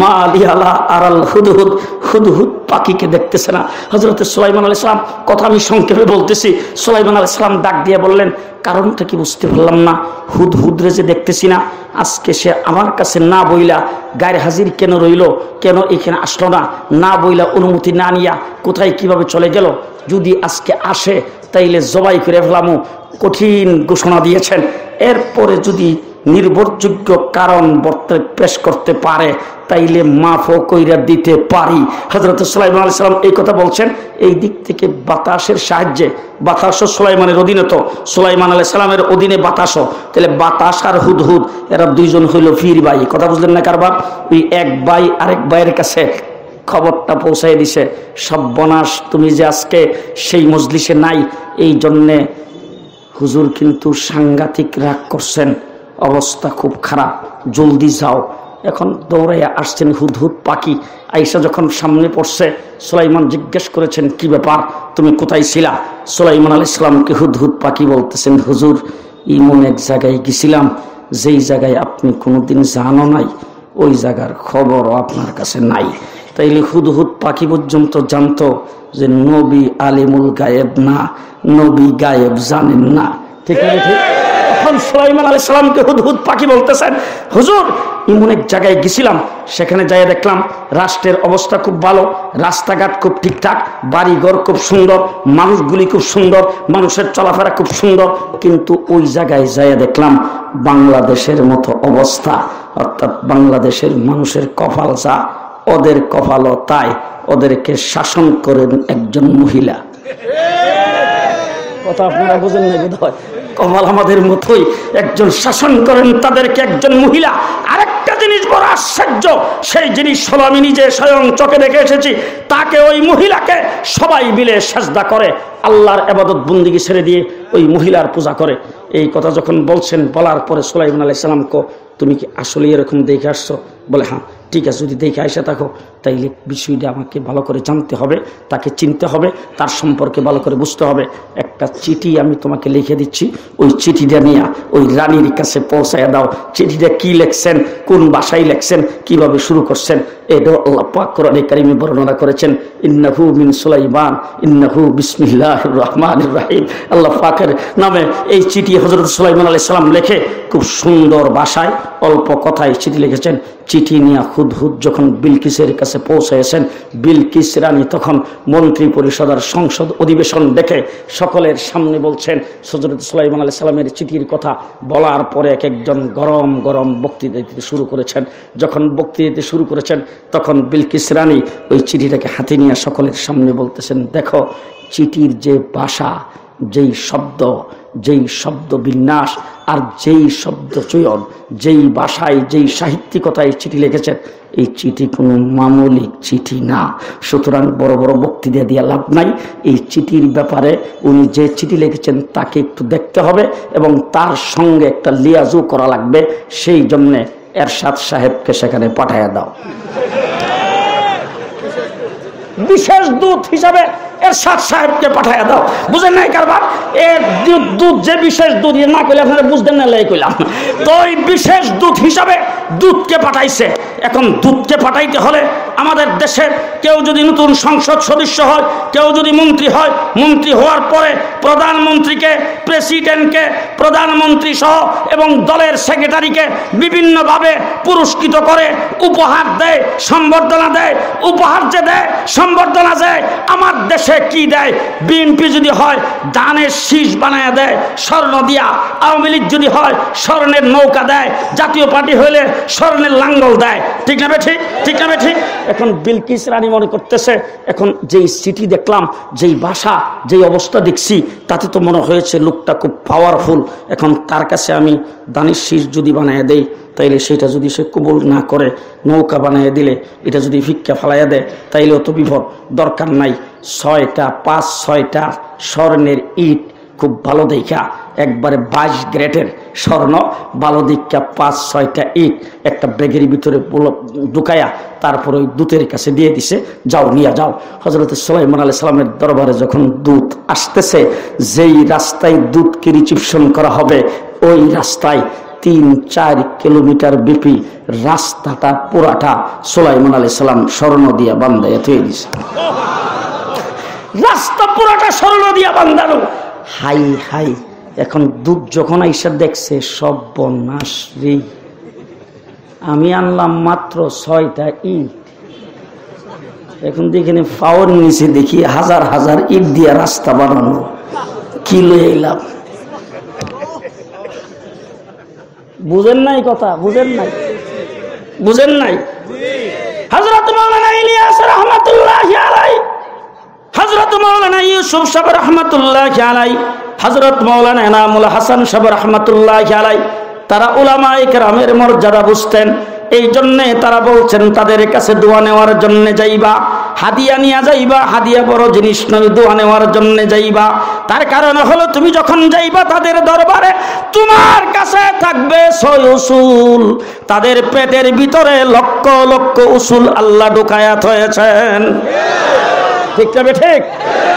মা আলিয়ালা আরাল হুদহুদ হুদহুদ পাখিকে দেখতেছে না। হযরত সুলাইমান আলাইহিস সালাম কথা আমি সংক্ষেপে বলতেছি। সুলাইমান আলাইহিস সালাম ডাক দিয়ে বললেন কারণটা কি বুঝতে পারলাম না। হুদ হুদরে যে দেখতেছি না আজকে সে আমার কাছে না বইলা গায়ের হাজির কেন রইল কেন এখানে আসলো না না বইলা অনুমতি না নিয়া কোথায় কিভাবে চলে গেল। যদি আজকে আসে তাইলে জবাই করে ফেলামু কঠিন ঘোষণা দিয়েছেন। এরপরে যদি নির্ভরযোগ্য কারণ বর্তে পেশ করতে পারে তাইলে মাফও কইরা দিতে পারি। হযরত সুলাইমান আলাইহিস সালাম এই কথা বলছেন। এই দিক থেকে বাতাসের সাহায্যে বাতাসও সুলাইমানের অধীনে তো সুলাইমান আলাইহিস সালামের অধীনে বাতাসও তাহলে বাতাস আর হুদহুদ এরা দুইজন হইল ফির ভাই। কথা বুঝলেন না কারবার ওই এক ভাই আরেক ভাইয়ের কাছে খবরটা পৌঁছায় দিছে সর্বনাশ তুমি যে আজকে সেই মজলিসে নাই এই জন্যে হুজুর কিন্তু সাংঘাতিক রাগ করছেন অবস্থা খুব খারাপ জলদি যাও। এখন দৌড়াইয়া আসছেন হুদহুদ পাখি আইসা যখন সামনে পড়ছে সুলাইমান জিজ্ঞেস করেছেন কি ব্যাপার তুমি কোথায় ছিলা। সুলাইমান আলাইহিস সালামকে হুদহুদ পাখি বলতেছেন হুজুর এমন এক জায়গায় গেছিলাম যেই জায়গায় আপনি কোনোদিন জানো নাই ওই জায়গার খবরও আপনার কাছে নাই। তাইলে হুদহুদ পাখি পর্যন্ত জানতো যে নবী আলিমুল গায়েব না নবী গায়েব জানেন না। ঠিক আছে ঠিক। তখন সুলাইমান আলাইহিস সালামকে হুদহুদ পাখি বলতেছেন হুজুর এমন এক জায়গায় গেছিলাম সেখানে যাইয়া দেখলাম রাষ্ট্রের অবস্থা খুব ভালো রাস্তাঘাট খুব ঠিকঠাক বাড়িঘর খুব সুন্দর মানুষগুলি খুব সুন্দর মানুষের চলাফেরা খুব সুন্দর কিন্তু ওই জায়গায় যাইয়া দেখলাম বাংলাদেশের মতো অবস্থা অর্থাৎ বাংলাদেশের মানুষের কপাল যা ওদের কপালও তাই ওদেরকে শাসন করেন একজন মহিলা। কথা আপনারা বুঝেন না বোধহয় কপাল আমাদের মতোই একজন শাসন করেন তাদেরকে একজন মহিলা। আরেকটা জিনিস বড় আশ্চর্য সেই জিনিস হলো আমি নিজে স্বয়ং চোখে দেখে এসেছি তাকে ওই মহিলাকে সবাই মিলে সাজদা করে আল্লাহর ইবাদত বন্দেগী ছেড়ে দিয়ে ওই মহিলার পূজা করে। এই কথা যখন বলছেন বলার পরে সুলাইমান আলাইহিস সালামকে তুমি কি আসলে এরকম দেখে আসছো বলে হ্যাঁ ঠিক আছে যদি দেখে আসে থাকো তাইলে বিষয়টা আমাকে ভালো করে জানতে হবে তাকে চিনতে হবে তার সম্পর্কে ভালো করে বুঝতে হবে। একটা চিঠি আমি তোমাকে লিখে দিচ্ছি ওই চিঠিটা নিয়ে ওই রানীর কাছে পৌঁছায় দাও। চিঠিটা কি লিখছেন কোন ভাষায় লিখছেন কিভাবে শুরু করছেন এটাও আল্লাহ পাক কোরআনে কারিমে বর্ণনা করেছেন ইন্নাহু মিন সুলাইমান ইন্নাহু বিসমিল্লাহির রহমানির রহিম। আল্লাহ পাকের নামে এই চিঠি হযরত সুলাইমান আলাইহিস সালাম লেখে খুব সুন্দর ভাষায় অল্প কথায় চিঠি লিখেছেন। চিঠি নিয়ে হুদহুদ যখন বিলকিসের কাছে পৌঁছেছেন বিলকিস রানী তখন মন্ত্রী পরিষদের সংসদ অধিবেশন দেখে সকলের সামনে বলছেন হযরত সুলাইমান আলাইহিস সালামের চিঠির কথা। বলার পরে এক একজন গরম গরম বক্তৃতা দিতে শুরু করেছেন। যখন বক্তৃতা দিতে শুরু করেছেন তখন বিলকিস রানী ওই চিঠিটাকে হাতে নিয়ে সকলের সামনে বলতেছেন দেখো চিঠির যে ভাষা যেই শব্দ যেই শব্দ বিন্যাস আর যেই শব্দ চয়ন যেই ভাষায় যেই সাহিত্যিকতায় চিঠি লিখেছেন এই চিঠি কোনো মামুলি চিঠি না। সুতরাং বড় বড় বক্তৃতা দিয়ে লাভ নাই। এই চিঠির ব্যাপারে উনি যে চিঠি লিখেছেন তাকে একটু দেখতে হবে এবং তার সঙ্গে একটা লিয়াজু করা লাগবে। সেই জন্যে এরশাদ সাহেবকে সেখানে পাঠাইয়া দাও। বিশেষ দূত হিসাবে এরশাদ সাহেবকে পাঠাইয়া দাও। বুঝেন নাই কারবার? এর দূত যে বিশেষ দূত না কইলে আপনারা বুঝতেন না, লাই কইলাম। তো ওই বিশেষ দূত হিসাবে দূতকে পাঠাইছে। এখন দূতকে পাঠাইতে হলে আমাদের দেশের কেউ যদি নতুন সংসদ সদস্য হয়, কেউ যদি মন্ত্রী হয়, মন্ত্রী হওয়ার পরে প্রধানমন্ত্রীকে, প্রেসিডেন্টকে, প্রধানমন্ত্রী সহ এবং দলের সেক্রেটারিকে বিভিন্নভাবে পুরস্কৃত করে, উপহার দেয়, সম্বর্ধনা দেয়। উপহার যে দেয়, সম্বর্ধনা দেয়, আমার দেশে কি দেয়? বিএনপি যদি হয় ধানের শীষ বানায় দেয়, স্বর্ণ দিয়া। আওয়ামী লীগ যদি হয় স্বর্ণের নৌকা দেয়, জাতীয় পার্টি হইলে স্বর্ণের লাঙ্গল দেয়। ঠিক না বে ঠিক? ঠিক না বে ঠিক? এখন বিলকিস রানী মনে করতেছে, এখন যেই সিটি দেখলাম, যেই ভাষা, যেই অবস্থা দেখছি, তাতে তো মনে হয়েছে লোকটা খুব পাওয়ারফুল। এখন তার কাছে আমি দানির শীষ যদি বানায় দেই, তাইলে সেটা যদি সে কবুল না করে, নৌকা বানায় দিলে এটা যদি ভিক্ষা ফালাইয়া দেয়, তাইলে অত বিপদ। দরকার নাই। ছয়টা পাঁচ ছয়টা স্বর্ণের ইট খুব ভালো দেখা, একবারে বাইশ গ্রেটের স্বর্ণ ভালো দেখা, পাঁচ ছয়টা ইট একটা ব্যাগের ভিতরে ঢুকায়া তারপর ওই দূতের কাছে দিয়ে দিছে, যাও নিয়ে যাও। হজরত সুলাইমান আলাইহিস সালামের দরবারে যখন দূত আসতেছে, যেই রাস্তায় দূতকে রিসিপশন করা হবে ওই রাস্তায় তিন চার কিলোমিটার ব্যাপী রাস্তাটা পুরাটা সুলাইমান আলাইহিস সালাম স্বর্ণ দিয়া বান্ধাইয়া থুয়ে দিছে। রাস্তা পুরাটা স্বর্ণ দিয়া বান্ধানো। High high! এখন দূত যখন আইসা দেখছে, সব বন্যাস রে, আমি আনলাম মাত্র ছয়টা ইট, এখন দেখিনি পাওয়ার নিচে দেখি হাজার হাজার ইট দিয়া রাস্তা বানানো, কি লয়ে এলাম? বুঝেন নাই কথা? বুঝেন নাই? বুঝেন নাই? হযরত মাওলানা ইলিয়াস রাহমাতুল্লাহি আলাইহি, হযরত মাওলানা ইউসুফ সাহেব রাহমাতুল্লাহি আলাইহি, হযরত মাওলানা এনামুল হাসান সাহেব রাহমাতুল্লাহি আলাইহি, তারা উলামায়ে কেরামের মর্যাদা বুঝতেন। এই জন্যে তারা বলছেন, তাদের কাছে দোয়া নেওয়ার জন্য যাইবা, হাদিয়া নিয়ে যাইবা। হাদিয়া বড় জিনিস নয়, দোয়া নেওয়ার জন্য যাইবা। তার কারণ হলো, তুমি যখন যাইবা তাদের দরবারে, তোমার কাছে থাকবে ছয় উসুল। তাদের পেটের ভিতরে লক্ষ লক্ষ উসুল আল্লাহ ঢুকায়াত হয়েছেন। ঠিক না বে ঠিক?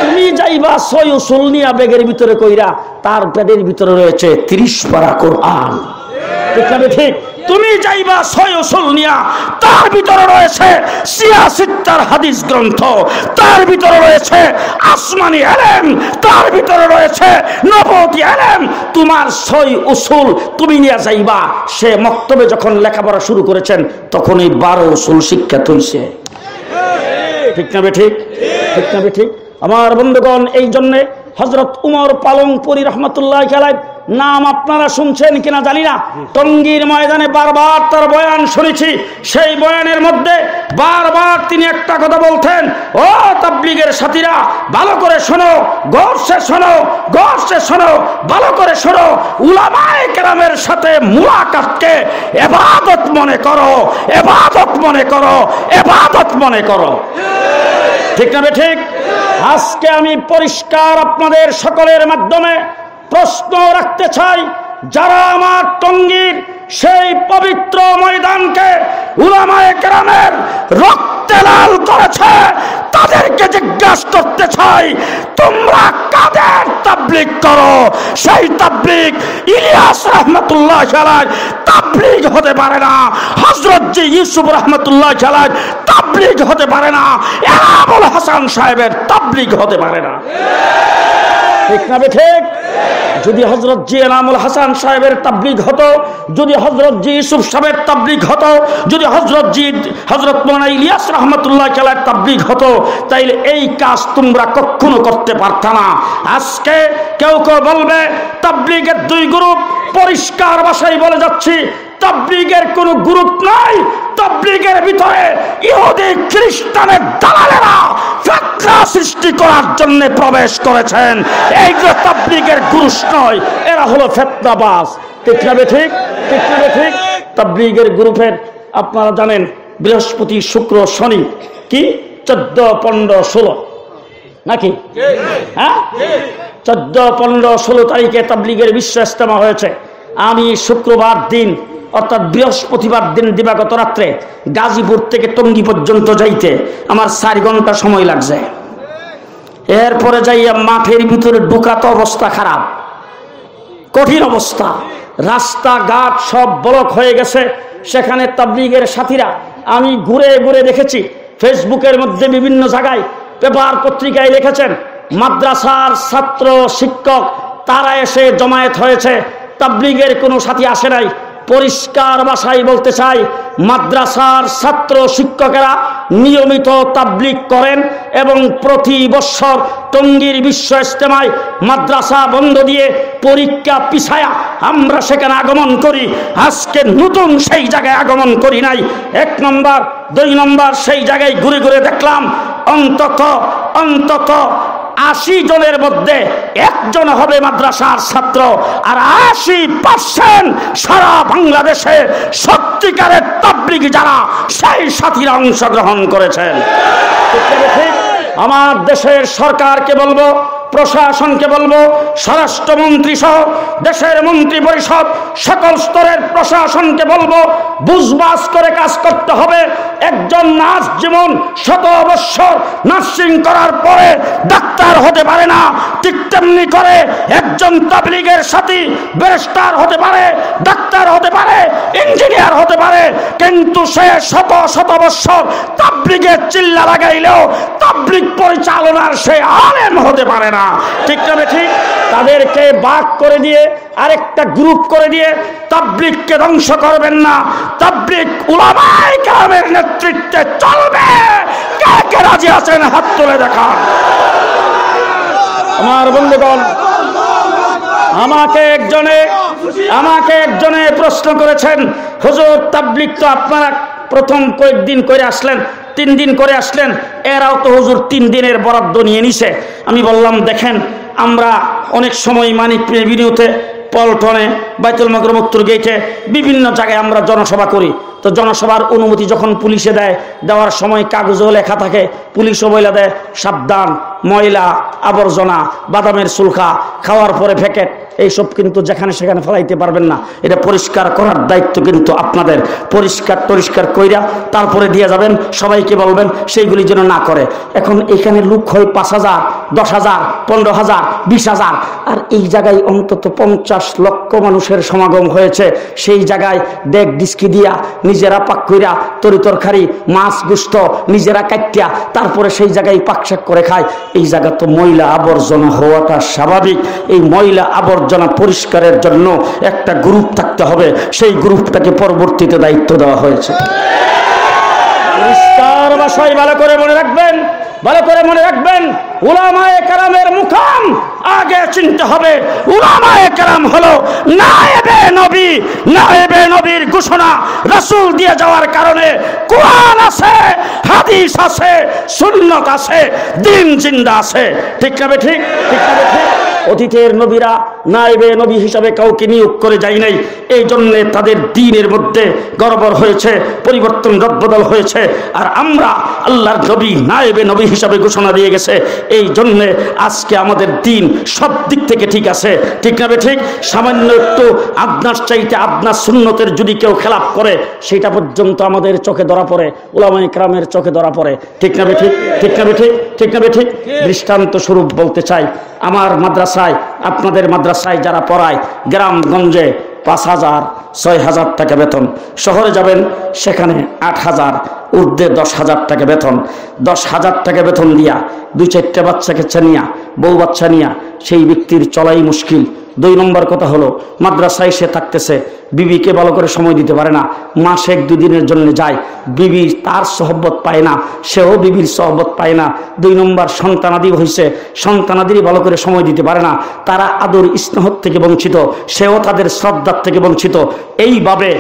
তুমি যাইবা ছয় উসুল নিয়া বেগের ভিতরে কইরা, তার পেটের ভিতরে রয়েছে ত্রিশ পারা কোরআন। ঠিক না বে ঠিক? তুমি যাইবা ছয় উসুল নিয়া, তার ভিতরে রয়েছে ছিয়াশিটার হাদিস গ্রন্থ, তার ভিতরে রয়েছে আসমানি ইলম, তার ভিতরে রয়েছে নবতী ইলম। তোমার ছয় উসুল তুমি নিয়ে যাইবা। সে মক্তবে যখন লেখাপড়া শুরু করেছেন তখন এই বারো উসুল শিক্ষা হইছে। ঠিক না বে ঠিক? ঠিক না বে ঠিক? আমার বন্ধুগণ, এই জন্যে হযরত উমর পালংপুরী রাহমাতুল্লাহি আলাইহি, নাম আপনারা শুনছেন কিনা জানি না, টঙ্গীর ময়দানে বারবার তার বয়ান শুনেছি। সেই বয়ানের মধ্যে বারবার তিনি একটা কথা বলতেন, ও তাবলীগের সাথীরা, ভালো করে শোনো, গর্ষে শোনো, গর্ষে শোনো, ভালো করে শোনো। উলামায়ে কেরামের সাথে মুলাকাতকে ইবাদত মনে করো, ইবাদত মনে করো, ইবাদত মনে করো। ঠিক না বে ঠিক? আজকে আমি পরিষ্কার আপনাদের সকলের মাধ্যমে প্রশ্ন রাখতে চাই, যারা আমার টঙ্গীর সেই পবিত্র ময়দানকে উলামায়ে কেরামের রক্তে লাল করেছে, তাদেরকে জিজ্ঞাসা করতে চাই, তোমরা কাদের তাবলীগ করো? সেই তাবলীগ ইলিয়াস রাহমাতুল্লাহি আলাইহি তাবলীগ হতে পারে না, হযরত জি ইউসুফ রাহমাতুল্লাহি আলাইহি তাবলীগ হতে পারে না, এনামুল হাসান সাহেবের তাবলীগ হতে পারে না। ঠিক না বে ঠিক? যদি হযরত জি এনামুল হাসান সাহেবের তাবলীগ হতো, যদি হযরত জি ইউসুফ সাহেবের তাবলীগ হতো, যদি হযরত জি হযরত মাওলানা ইলিয়াস রাহমাতুল্লাহি আলাইহি তাবলীগ হতো, তাইলে এই কাজ তোমরা কখনো করতে পারত না। আজকে কেউ কেউ বলবে তাবলীগের দুই গ্রুপ, পরিষ্কার ভাষায় বলে যাচ্ছি, তাবলীগের কোনো গ্রুপ নাই। তাবলীগের ভিতরে ইহুদি খ্রিস্টানের দালালেরা ফিতনা সৃষ্টি করার জন্য প্রবেশ করেছেন। এই যে তাবলীগের গ্রুপ নয়, এরা হলো ফিতনাবাজ। ঠিক না বে ঠিক? ঠিক না বে ঠিক? তাবলীগের গ্রুপের আপনারা জানেন बृहस्पति शुक्र शनि की चौदो पंद्रो षोलो ना कि चौदो पंद्रो षोलो तारीखे तबलीगेर विश्व इस्तेमा होयेछे। आमी शुक्रवार दिन अर्थात बृहस्पतिवार दिन दिवागत रात्रे गाजीपुर थेके टंगी पर्यन्त जाइते आमार चार घंटा समय लागछे। एरपरे जाइया माठेर भितरे ढुकाते अवस्था खराब, कठिन अवस्था, रास्ता घाट सब ब्लक हो गेছে। সেখানে তাবলীগের সাথীরা আমি ঘুরে ঘুরে দেখেছি ফেসবুকের মধ্যে বিভিন্ন জায়গায় পেপার পত্রিকায় লিখেছেন মাদ্রাসার ছাত্র শিক্ষক তারা এসে জমায়েত হয়েছে, তাবলীগের কোনো সাথী আসে নাই। পরিষ্কার ভাষায় বলতে চাই মাদ্রাসার ছাত্র শিক্ষকেরা নিয়মিত তাবলীগ করেন এবং প্রতি বছর টঙ্গীর বিশ্ব ইজতেমায় মাদ্রাসা বন্ধ দিয়ে পরীক্ষা পিছায়া আমরা সেখানে আগমন করি। আজকে নতুন সেই জায়গায় আগমন করি নাই। এক নম্বর দুই নম্বর সেই জায়গায় ঘুরে ঘুরে দেখলাম অন্তত অন্তত আশি জনের মধ্যে একজন হবে মাদ্রাসার ছাত্র, আর আশি পার্সেন্ট সারা বাংলাদেশে সত্যিকারের তাবলীগী যারা সেই সাথীরা অংশগ্রহণ করেছেন। আমার দেশের সরকারকে বলবো, প্রশাসনকে বলবো, স্বরাষ্ট্রমন্ত্রী সহ দেশের মন্ত্রী পরিষদ সকল স্তরের প্রশাসনকে বলবো বুঝবাস করে কাজ করতে হবে। একজন নার্স যেমন শত বছর নার্সিং করার পরে ডাক্তার হতে পারে না, ঠিক তেমনি করে একজন তাবলীগের সাথী ব্যারিস্টার হতে পারে, ডাক্তার হতে পারে, ইঞ্জিনিয়ার হতে পারে, কিন্তু সে শত শত বছর তাবলীগের চিল্লা লাগাইলেও তাবলীগ পরিচালনার সে আলেম হতে পারে না। ঠিক না ঠিক? তাদেরকে বাক করে দিয়ে আরেকটা গ্রুপ করে দিয়ে তাবলীগকে ধ্বংস করবেন না। তাবলীগ উলামায়ে কেরামের নেতৃত্বে চলবে। কে কে রাজি আছেন হাত তুলে দেখান। আমার বন্ধুগণ, আমাকে একজনে আমাকে একজনে প্রশ্ন করেছেন হুজুর তাবলীগ তো আপনারা প্রথম কয়েকদিন করে আসলেন, তিন দিন করে আসলেন, এরাও তো হুজুর তিন দিনের বরাদ্দ নিয়ে নিছে। আমি বললাম দেখেন আমরা অনেক সময় মানিক প্রেভিনিউতে পল্টনে বাইতুল মকরমুত্তুর গেটে বিভিন্ন জায়গায় আমরা জনসভা করি। তো জনসভার অনুমতি যখন পুলিশে দেয়, দেওয়ার সময় কাগজেও লেখা থাকে, পুলিশও বইলা দেয় সাবধান ময়লা আবর্জনা বাদামের সুলখা খাওয়ার পরে প্যাকেট এইসব কিন্তু যেখানে সেখানে ফেলাইতে পারবেন না, এটা পরিষ্কার করার দায়িত্ব কিন্তু আপনাদের। পরিষ্কার পরিষ্কার কইরা তারপরে দিয়ে যাবেন, সবাইকে বলবেন সেইগুলি যেন না করে। এখন এখানে লুক হয় পাঁচ হাজার দশ হাজার পনেরো হাজার বিশ হাজার, আর এই জায়গায় অন্তত পঞ্চাশ লক্ষ মানুষের সমাগম হয়েছে। সেই জায়গায় দেখ ডিস্কি দিয়া নিজেরা পাক কইরা তরি তরকারি মাছ গুস্ত নিজেরা কাটিয়া তারপরে সেই জায়গায় পাকশাক করে খায়। এই জায়গা তো ময়লা আবর্জনা হওয়াটা স্বাভাবিক। এই ময়লা আবর্জনা জানা পরিষ্কারের জন্য একটা গ্রুপ থাকতে হবে, সেই গ্রুপটাকে পরবর্তীতে দায়িত্ব দেওয়া হয়েছে। পরিষ্কার ভাষায় ভালো করে মনে রাখবেন, ভালো করে মনে রাখবেন উলামায়ে কেরামের মুকাম আগে চিনতে হবে। উলামায়ে কেরাম হলো নায়েবে নবী, নায়েবে নবীর ঘোষণা রাসূল দিয়ে যাওয়ার কারণে কোরআন আছে, হাদিস আছে, সুন্নাত আছে, দিন জিন্দা আছে। ঠিক না ঠিক? ঠিক না ঠিক? অতীতের নবীরা নায়েবে নবী হিসাবে কাউকে নিয়োগ করে যায় নাই, এই জন্যে তাদের দ্বীনের মধ্যে গড়বড় হয়েছে, পরিবর্তন রদবদল হয়েছে। আর আমরা আল্লাহর নবী নায়েবে নবী হিসাবে ঘোষণা দিয়ে গেছে, এই জন্যে আজকে আমাদের দ্বীন সব দিক থেকে ঠিক আছে। ঠিক না ঠিক? সামান্য একটু আদনাস চাইতে আদনাস সুন্নতের যদি কেউ খেলাপ করে সেটা পর্যন্ত আমাদের চোখে ধরা পড়ে, উলামায়ে কেরামের চোখে ধরা পড়ে। ঠিক না ঠিক? ঠিক না ঠিক? ঠিক না ঠিক? দৃষ্টান্ত স্বরূপ বলতে চাই আমার মাদ্রাসা আপনাদের মাদ্রাসায় যারা পড়ায় গ্রামগঞ্জে পাঁচ হাজার ছয় হাজার টাকা বেতন, শহরে যাবেন সেখানে আট হাজার ঊর্ধ্বে দশ হাজার টাকা বেতন। দশ হাজার টাকা বেতন দিয়া দুই চারটে বাচ্চাকে ছানিয়া বউ বাচ্চা নিয়া সেই ব্যক্তির চলাই মুশকিল। দুই নম্বর কথা হলো মাদ্রাসায় সে থাকতেছে, বিবিকে ভালো করে সময় দিতে পারে না, মাসে এক দুদিনের জন্য যায়, বিবি তার সহব্বত পায় না, সেও বিবির সহব্বত পায় না। দুই নম্বর সন্তানাদি হয়েছে, সন্তানাদিরই ভালো করে সময় দিতে পারে না, তারা আদর স্নেহর থেকে বঞ্চিত, সেও তাদের শ্রদ্ধার থেকে বঞ্চিত। এইভাবে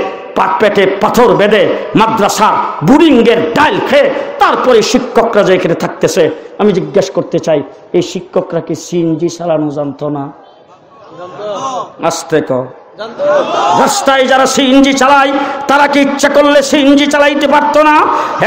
পেটে পাথর বেঁধে মাদ্রাসা বুরিংয়ের ডাল খেয়ে তারপরে শিক্ষকরা যে এখানে থাকতেছে, আমি জিজ্ঞাসা করতে চাই এই শিক্ষকরা কি সিএনজি চালানো জানতো না? আস্তে ক রাস্তায় যারা সিএনজি চালায় তারা কি ইচ্ছা করলে সিএনজি চালাইতে পারতো না?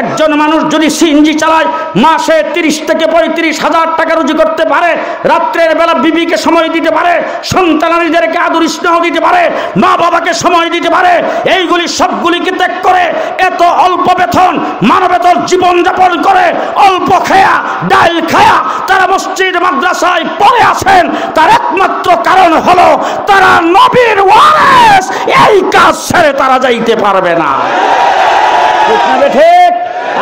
একজন মানুষ যদি সিএনজি চালায় মাসে তিরিশ থেকে পঁয়ত্রিশ হাজার টাকা রুজি করতে পারে, রাত্রের বেলা বিবিকে সময় দিতে পারে, সন্তানারিদেরকে আদর স্নেহ দিতে পারে, মা বাবাকে সময় দিতে পারে, এইগুলি সবগুলিকে ত্যাগ করে এত অল্প বেতন মানবেতর জীবনযাপন করে অল্প খেয়া ডাল খায়া তারা মসজিদ মাদ্রাসায় পড়ে আসেন, তার একমাত্র কারণ হলো তারা নবীর ওয়ারিস, এই কাজ ছেড়ে তারা যাইতে পারবে না। ঠিক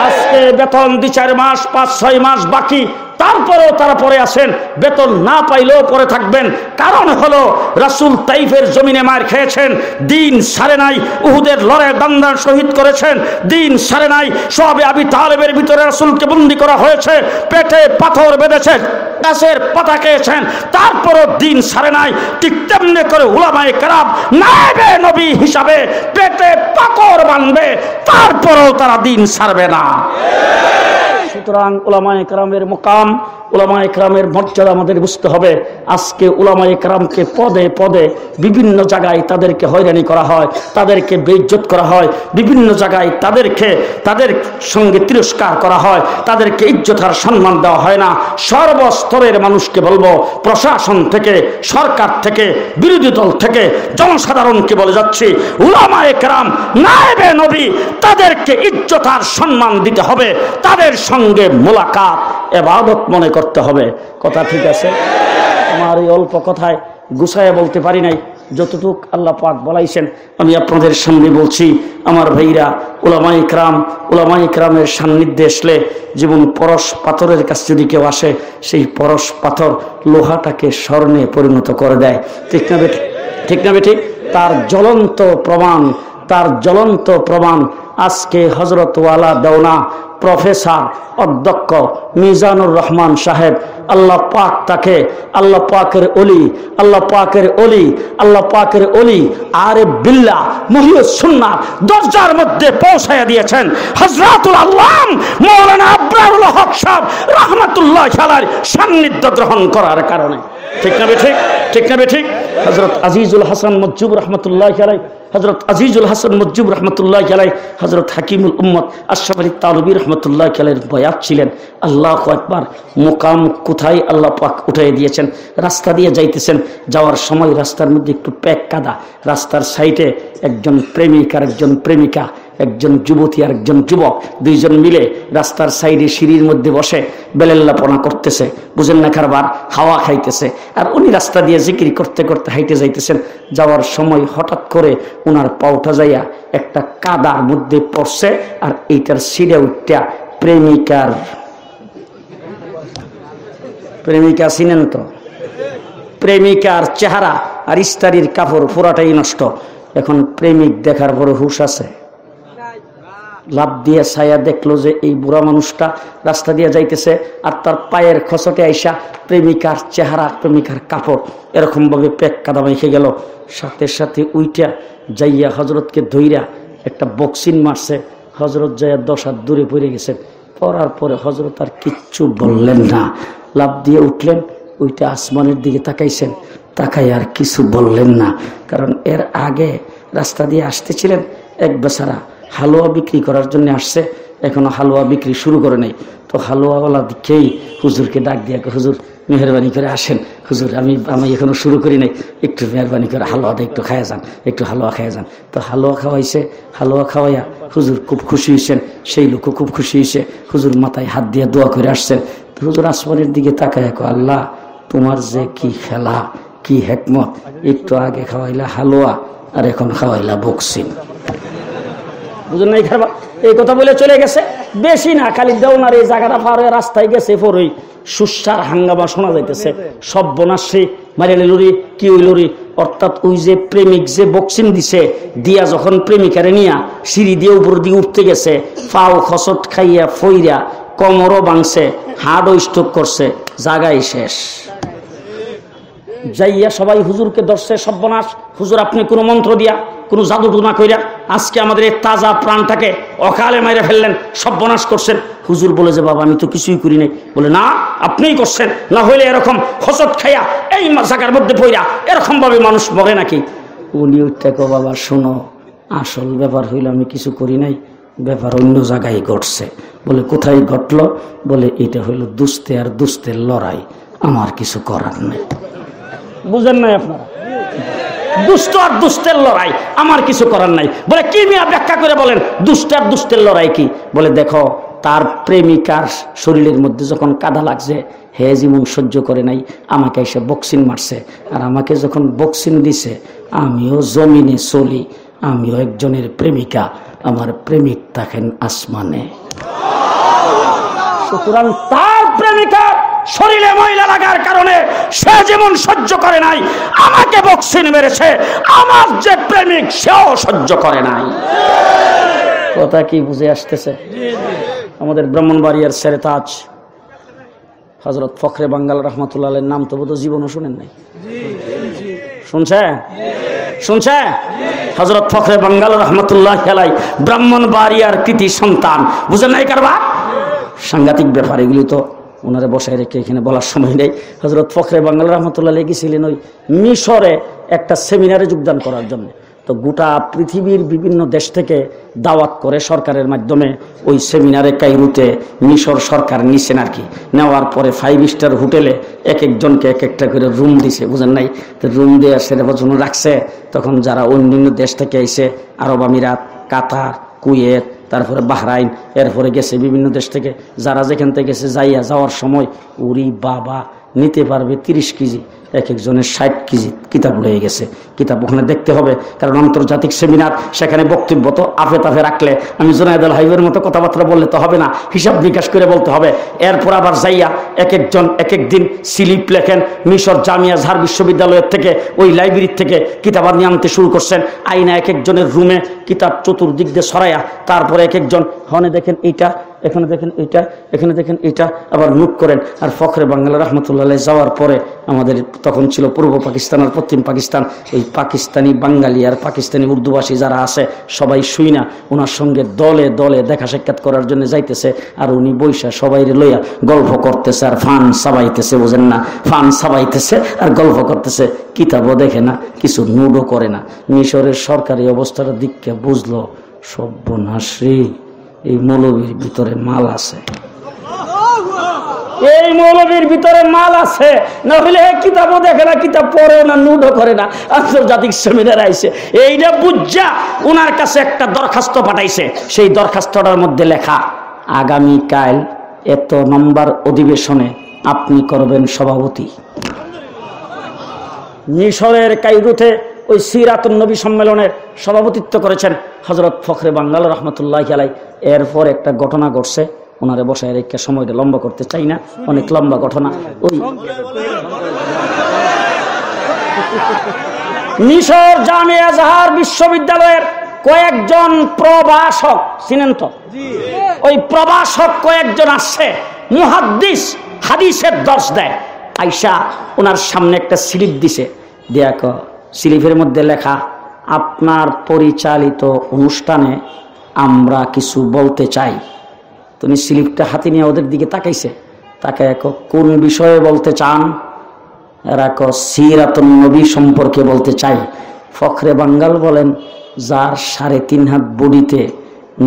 আজকে বেতন দুই চার মাস পাঁচ ছয় মাস বাকি, তারপরেও তারা পরে আসেন, বেতন না পাইলেও পরে থাকবেন। কারণ হলো রাসূল তাইফের জমিনে মার খেয়েছেন, দিন সারে নাই, উহুদের লড়াইয়ে দান্দার শহীদ করেছেন, দিন সারে নাই, সবে আবি তালেবের ভিতরে রাসূলকে বন্দী করা হয়েছে, পেটে পাথর বেঁধেছেন, গাছের পাতা খেয়েছেন, তারপরও দিন সারে নাই। ঠিক তেমনি করে উলামায়ে কেরাম নায়েবে নবী হিসাবে পেটে পাথর বাঁধবে, তারপরেও তারা দিন সারবে না। সুতরাং উলামায়ে কেরামের মুকাম, উলামায়ে কেরামের মর্যাদা আমাদের বুঝতে হবে। আজকে উলামায়ে কেরামকে পদে পদে বিভিন্ন জায়গায় তাদেরকে হয়রানি করা হয়, তাদেরকে বেইজ্জত করা হয়, বিভিন্ন জায়গায় তাদেরকে তাদের সঙ্গে তিরস্কার করা হয়, তাদেরকে ইজ্জত আর সম্মান দেওয়া হয় না। সর্বস্তরের মানুষকে বলবো, প্রশাসন থেকে, সরকার থেকে, বিরোধী দল থেকে, জনসাধারণকে বলে যাচ্ছি, উলামায়ে কেরাম নায়েবে নবী, তাদেরকে ইজ্জত আর সম্মান দিতে হবে, তাদের সঙ্গে মোলাকাত ইবাদত মনে করতে হবে। কথা ঠিক আছে? আমার এই অল্প কথায় গুছায়ে বলতে পারি নাই, যতটুক আল্লাহ পাক বলাইছেন আমি আপনাদের সামনে বলছি। আমার ভাইরা, উলামায়ে কেরাম, উলামায়ে কেরামের সান্নিধ্যে আসলে জীবন পরশ পাথরের কাছে যদি কেউ আসে, সেই পরশ পাথর লোহাটাকে স্বর্ণে পরিণত করে দেয়। ঠিক না বেটি? ঠিক না বেটি? তার জ্বলন্ত প্রমাণ, তার জ্বলন্ত প্রমাণ আজকে হজরতওয়ালা দেওনা প্রফেসর অধ্যক্ষ মিজানুর রহমান সাহেব, আল্লাহ পাক তাকে আল্লাহ পাকের অলি, আল্লাহ পাকের অলি, আল্লাহ পাকের অলি আরে বিল্লাহ মুহিউস সুন্নাহ দরজার মধ্যে পৌঁছায়া দিয়েছেন। হযরতুল আল্লাম মাওলানা আবরারুল হক সাহেব রাহমাতুল্লাহি আলাইহির সান্নিধ্য গ্রহণ করার কারণে। ঠিক না ঠিক? ঠিক না ঠিক? হযরত আজিজুল হাসান মজুব রাহমাতুল্লাহি আলাইহি, হযরত আজিজুল হাসান মজুব রাহমাতুল্লাহি আলাইহি, হযরত হাকিমুল উম্মত আশরাফ আলী তালবী রাহমাতুল্লাহি আলাইহির বয়াত ছিলেন। আল্লাহু আকবার! মুকাম কোথায় আল্লাহ পাক উঠাই দিয়েছেন। রাস্তা দিয়ে যাইতেছেন, যাওয়ার সময় রাস্তার মধ্যে একটু প্যাক কাদা, রাস্তার সাইডে একজন প্রেমিক আর একজন প্রেমিকা, একজন যুবতী আর একজন যুবক, দুইজন মিলে রাস্তার সাইডে সিঁড়ির মধ্যে বসে বেলেল্লাপনা করতেছে, বুঝেন না, খারবার হাওয়া খাইতেছে, আর উনি রাস্তা দিয়ে জিকির করতে করতে হাইটে যাইতেছেন। যাওয়ার সময় হঠাৎ করে ওনার পাউটা যাইয়া একটা কাদার মধ্যে পড়ছে, আর এইটার সিঁড়ে উঠটা প্রেমিকার, প্রেমিকা চিনেন তো, প্রেমিকার চেহারা আর ইস্তারির কাপড় পুরাটাই নষ্ট। এখন প্রেমিক দেখার পরে হুশ আছে, লাভ দিয়ে ছায়া দেখলো যে এই বুড়া মানুষটা রাস্তা দিয়ে যাইতেছে, আর তার পায়ের খসটে আইসা প্রেমিকার চেহারা, প্রেমিকার কাপড় এরকমভাবে পেক কাদা মেখে গেল। সাথে সাথে উইটা যাইয়া হজরতকে ধইরা একটা বক্সিং মারছে, হজরত যাইয়া দশ হাত দূরে পড়ে গেছেন। পড়ার পরে হজরত আর কিচ্ছু বললেন না, লাভ দিয়ে উঠলেন, উইটা আসমানের দিকে তাকাইছেন, তাকাই আর কিছু বললেন না। কারণ এর আগে রাস্তা দিয়ে আসতেছিলেন, এক বেচারা হালুয়া বিক্রি করার জন্য আসছে, এখনো হালুয়া বিক্রি শুরু করে নাই, তো হালুয়াওয়ালা দিকেই হুজুরকে ডাক দিয়ে, হুজুর মেহরবানি করে আসেন, হুজুর আমি আমি এখনো শুরু করি নাই, একটু মেহরবানি করে হালুয়াটা একটু খাইয়া যান, একটু হালুয়া খাইয়া যান। তো হালুয়া খাওয়াইছে, হালুয়া খাওয়াইয়া হুজুর খুব খুশি হয়েছেন, সেই লোকও খুব খুশি হয়েছে, হুজুর মাথায় হাত দিয়ে দোয়া করে আসছেন। তো হুজুর আসমানের দিকে তাকায়, আল্লাহ তোমার যে কি খেলা, কি হেকমত, একটু আগে খাওয়াইলা হালুয়া আর এখন খাওয়াইলা বক্সিং। বুঝুন নাই খারবা? এই কথা বলে চলে গেছে, বেশি না, খালি দেওনার এই জায়গাটা পার হয়ে রাস্তায় গেছে, পরই সুস্বার হাঙ্গামা শোনা যাইতেছে, সব বনাশ্রী মারিয়ালি লড়ি কি ওই লড়ি, অর্থাৎ ওই যে প্রেমিক যে বক্সিং দিছে দিয়া যখন প্রেমিকারে নিয়া সিঁড়ি দিয়ে উপর দিয়ে উঠতে গেছে, ফাও খসট খাইয়া ফইরা কোমরও ভাঙছে, হাড়ও স্ট্রোক করছে, জায়গায় শেষ। যাইয়া সবাই হুজুরকে ধরছে, সর্বনাশ, হুজুর আপনি কোনো মন্ত্র দিয়া কোনো জাদু টুনা কইরা আজকে আমাদের এই তাজা প্রাণটাকে অকালে মেরে ফেললেন, সর্বনাশ করছেন। হুজুর বলে যে বাবা আমি তো কিছুই করি নাই, বলে না আপনিই করছেন, না হইলে এরকম খসত খাইয়া এই জায়গার মধ্যে পইরা এরকমভাবে মানুষ মরে নাকি? উনি উঠতেকো বাবা শোনো আসল ব্যাপার হইল আমি কিছু করি নাই ব্যাপার অন্য জায়গায় ঘটছে। বলে কোথায় ঘটলো? বলে এটা হইল দুস্তে আর দুস্তের লড়াই, আমার কিছু করার নেই। বুঝেন নাই আপনারা? দুষ্ট আর দুষ্টের লড়াই, আমার কিছু করার নাই। বলে কি মিয়া ব্যাখ্যা করে বলেন দুষ্ট আর দুষ্টের লড়াই কি? বলে দেখো তার প্রেমিকার শরীরের মধ্যে যখন কাদা লাগছে হে যেমন সহ্য করে নাই, আমাকে এসে বক্সিং মারছে। আর আমাকে যখন বক্সিং দিছে আমিও জমিনে চলি, আমিও একজনের প্রেমিকা, আমার প্রেমিক থাকেন আসমানে। সুতরাং তার প্রেমিকা শরীরে ময়লা লাগার কারণে সে যেমন সহ্য করে নাই, আমাকে বক্সিং মেরেছে, আমার যে প্রেমিক সেও সহ্য করে নাই। কথা কি বুঝে আসতেছে? আমাদের ব্রাহ্মণবাড়িয়ার সেরে তাজ হযরত ফখরে বাঙ্গাল রাহমাতুল্লাহ আলাইহির নাম তো বোধ জীবনও শুনেন নাই। শুনছে? শুনছে? হযরত ফখরে বাঙ্গাল রাহমাতুল্লাহ আলাইহি ব্রাহ্মণবাড়িয়ার কৃতি সন্তান। বুঝেন নাই কারবা? সাংঘাতিক ব্যাপার এগুলি, তো ওনারে বসায় রেখে এখানে বলার সময় নেই। হযরত ফখরে বাঙ্গাল রাহমাতুল্লাহ আলাইহি গিয়েছিলেন ওই মিশরে একটা সেমিনারে যোগদান করার জন্য। তো গোটা পৃথিবীর বিভিন্ন দেশ থেকে দাওয়াত করে সরকারের মাধ্যমে ওই সেমিনারে কায়রুতে মিশর সরকার নিছেন আর কি। নেওয়ার পরে ফাইভ স্টার হোটেলে এক একজনকে এক একটা করে রুম দিছে, বুঝেন নাই? তো রুম দিয়ে সেরে বছর রাখছে। তখন যারা অন্যান্য দেশ থেকে আইছে, আরব আমিরাত, কাতার, কুয়েত, তারপরে বাহরাইন, এরপরে গেছে বিভিন্ন দেশ থেকে, যারা যেখান থেকে গেছে যাইয়া যাওয়ার সময় উরি বাবা নিতে পারবে তিরিশ কেজি, এক একজনের ষাট কেজি কিতাব রয়ে গেছে। কিতাব ওখানে দেখতে হবে, কারণ আন্তর্জাতিক সেমিনার, সেখানে বক্তব্য তো আফে তাফে রাখলে আমি জোনায়েদ আল হাইবের মতো কথাবার্তা বললে তো হবে না, হিসাব বিকাশ করে বলতে হবে। এরপর আবার যাইয়া এক একজন এক একদিন স্লিপ লেখেন। মিশর জামিয়া আজহার বিশ্ববিদ্যালয়ের থেকে ওই লাইব্রেরির থেকে কিতাব নিয়ে আনতে শুরু করছেন। আইনা এক একজনের রুমে কিতাব চতুর্দিক দিয়ে সরাইয়া, তারপরে এক একজন হনে দেখেন এইটা, এখানে দেখেন এইটা, এখানে দেখেন এইটা, আবার নোট করেন। আর ফখরে বাঙ্গাল রাহমাতুল্লাহ আলাইহি যাওয়ার পরে আমাদের তখন ছিল পূর্ব পাকিস্তান আর পশ্চিম পাকিস্তান, এই পাকিস্তানি বাঙালি আর পাকিস্তানি উর্দুভাষী যারা আছে সবাই শুই না ওনার সঙ্গে দলে দলে দেখা সাক্ষাৎ করার জন্য যাইতেছে। আর উনি বৈশা সবাই লইয়া গল্প করতেছে আর ফান সাবাইতেছে, বোঝেন না? ফান সাবাইতেছে আর গল্প করতেছে, কিতাবও দেখে না, কিছু নোটও করে না। মিশরের সরকারি অবস্থার দিককে বুঝলো সর্বনাশী, এই মৌলবীর ভিতরে মাল আছে, এই মৌলবীর ভিতরে মাল আছে। না হলে কিতাবও দেখে না, কিতাব পড়েও না, নুডও করে না, আন্তর্জাতিক সেমিনার আইছে। এইটা বুঝা ওনার কাছে একটা দরখাস্ত পাঠাইছে। সেই দরখাস্তটার মধ্যে লেখা, আগামীকাল এত নম্বর অধিবেশনে আপনি করবেন সভাপতি। মিশরের কায়রোতে ওই সিরাতুন নবী সম্মেলনের সভাপতিত্ব করেছেন হযরত ফখরে বাঙ্গাল রাহমাতুল্লাহি আলাইহি। এরপর একটা ঘটনা ঘটছে, ওনারে বসায় রেখে সময়টা লম্বা করতে চাই না, অনেক লম্বা ঘটনা। ওই মিশর জামিয়া আজহার বিশ্ববিদ্যালয়ের কয়েকজন প্রভাষক, চিনেন তো? ওই প্রভাষক কয়েকজন আসছে, মুহাদ্দিস, হাদিসের দর্শ দেয়। আইসা ওনার সামনে একটা স্লিপ দিছে, দেয়া ক স্লিপের মধ্যে লেখা, আপনার পরিচালিত অনুষ্ঠানে আমরা কিছু বলতে চাই। তুমি স্লিপটা হাতে নিয়ে ওদের দিকে তাকাইছে, তাকে এক কোন বিষয়ে বলতে চান? এরা ক সিরাতুন নবী সম্পর্কে বলতে চাই। ফখরে বাঙ্গাল বলেন, যার সাড়ে তিন হাত বডিতে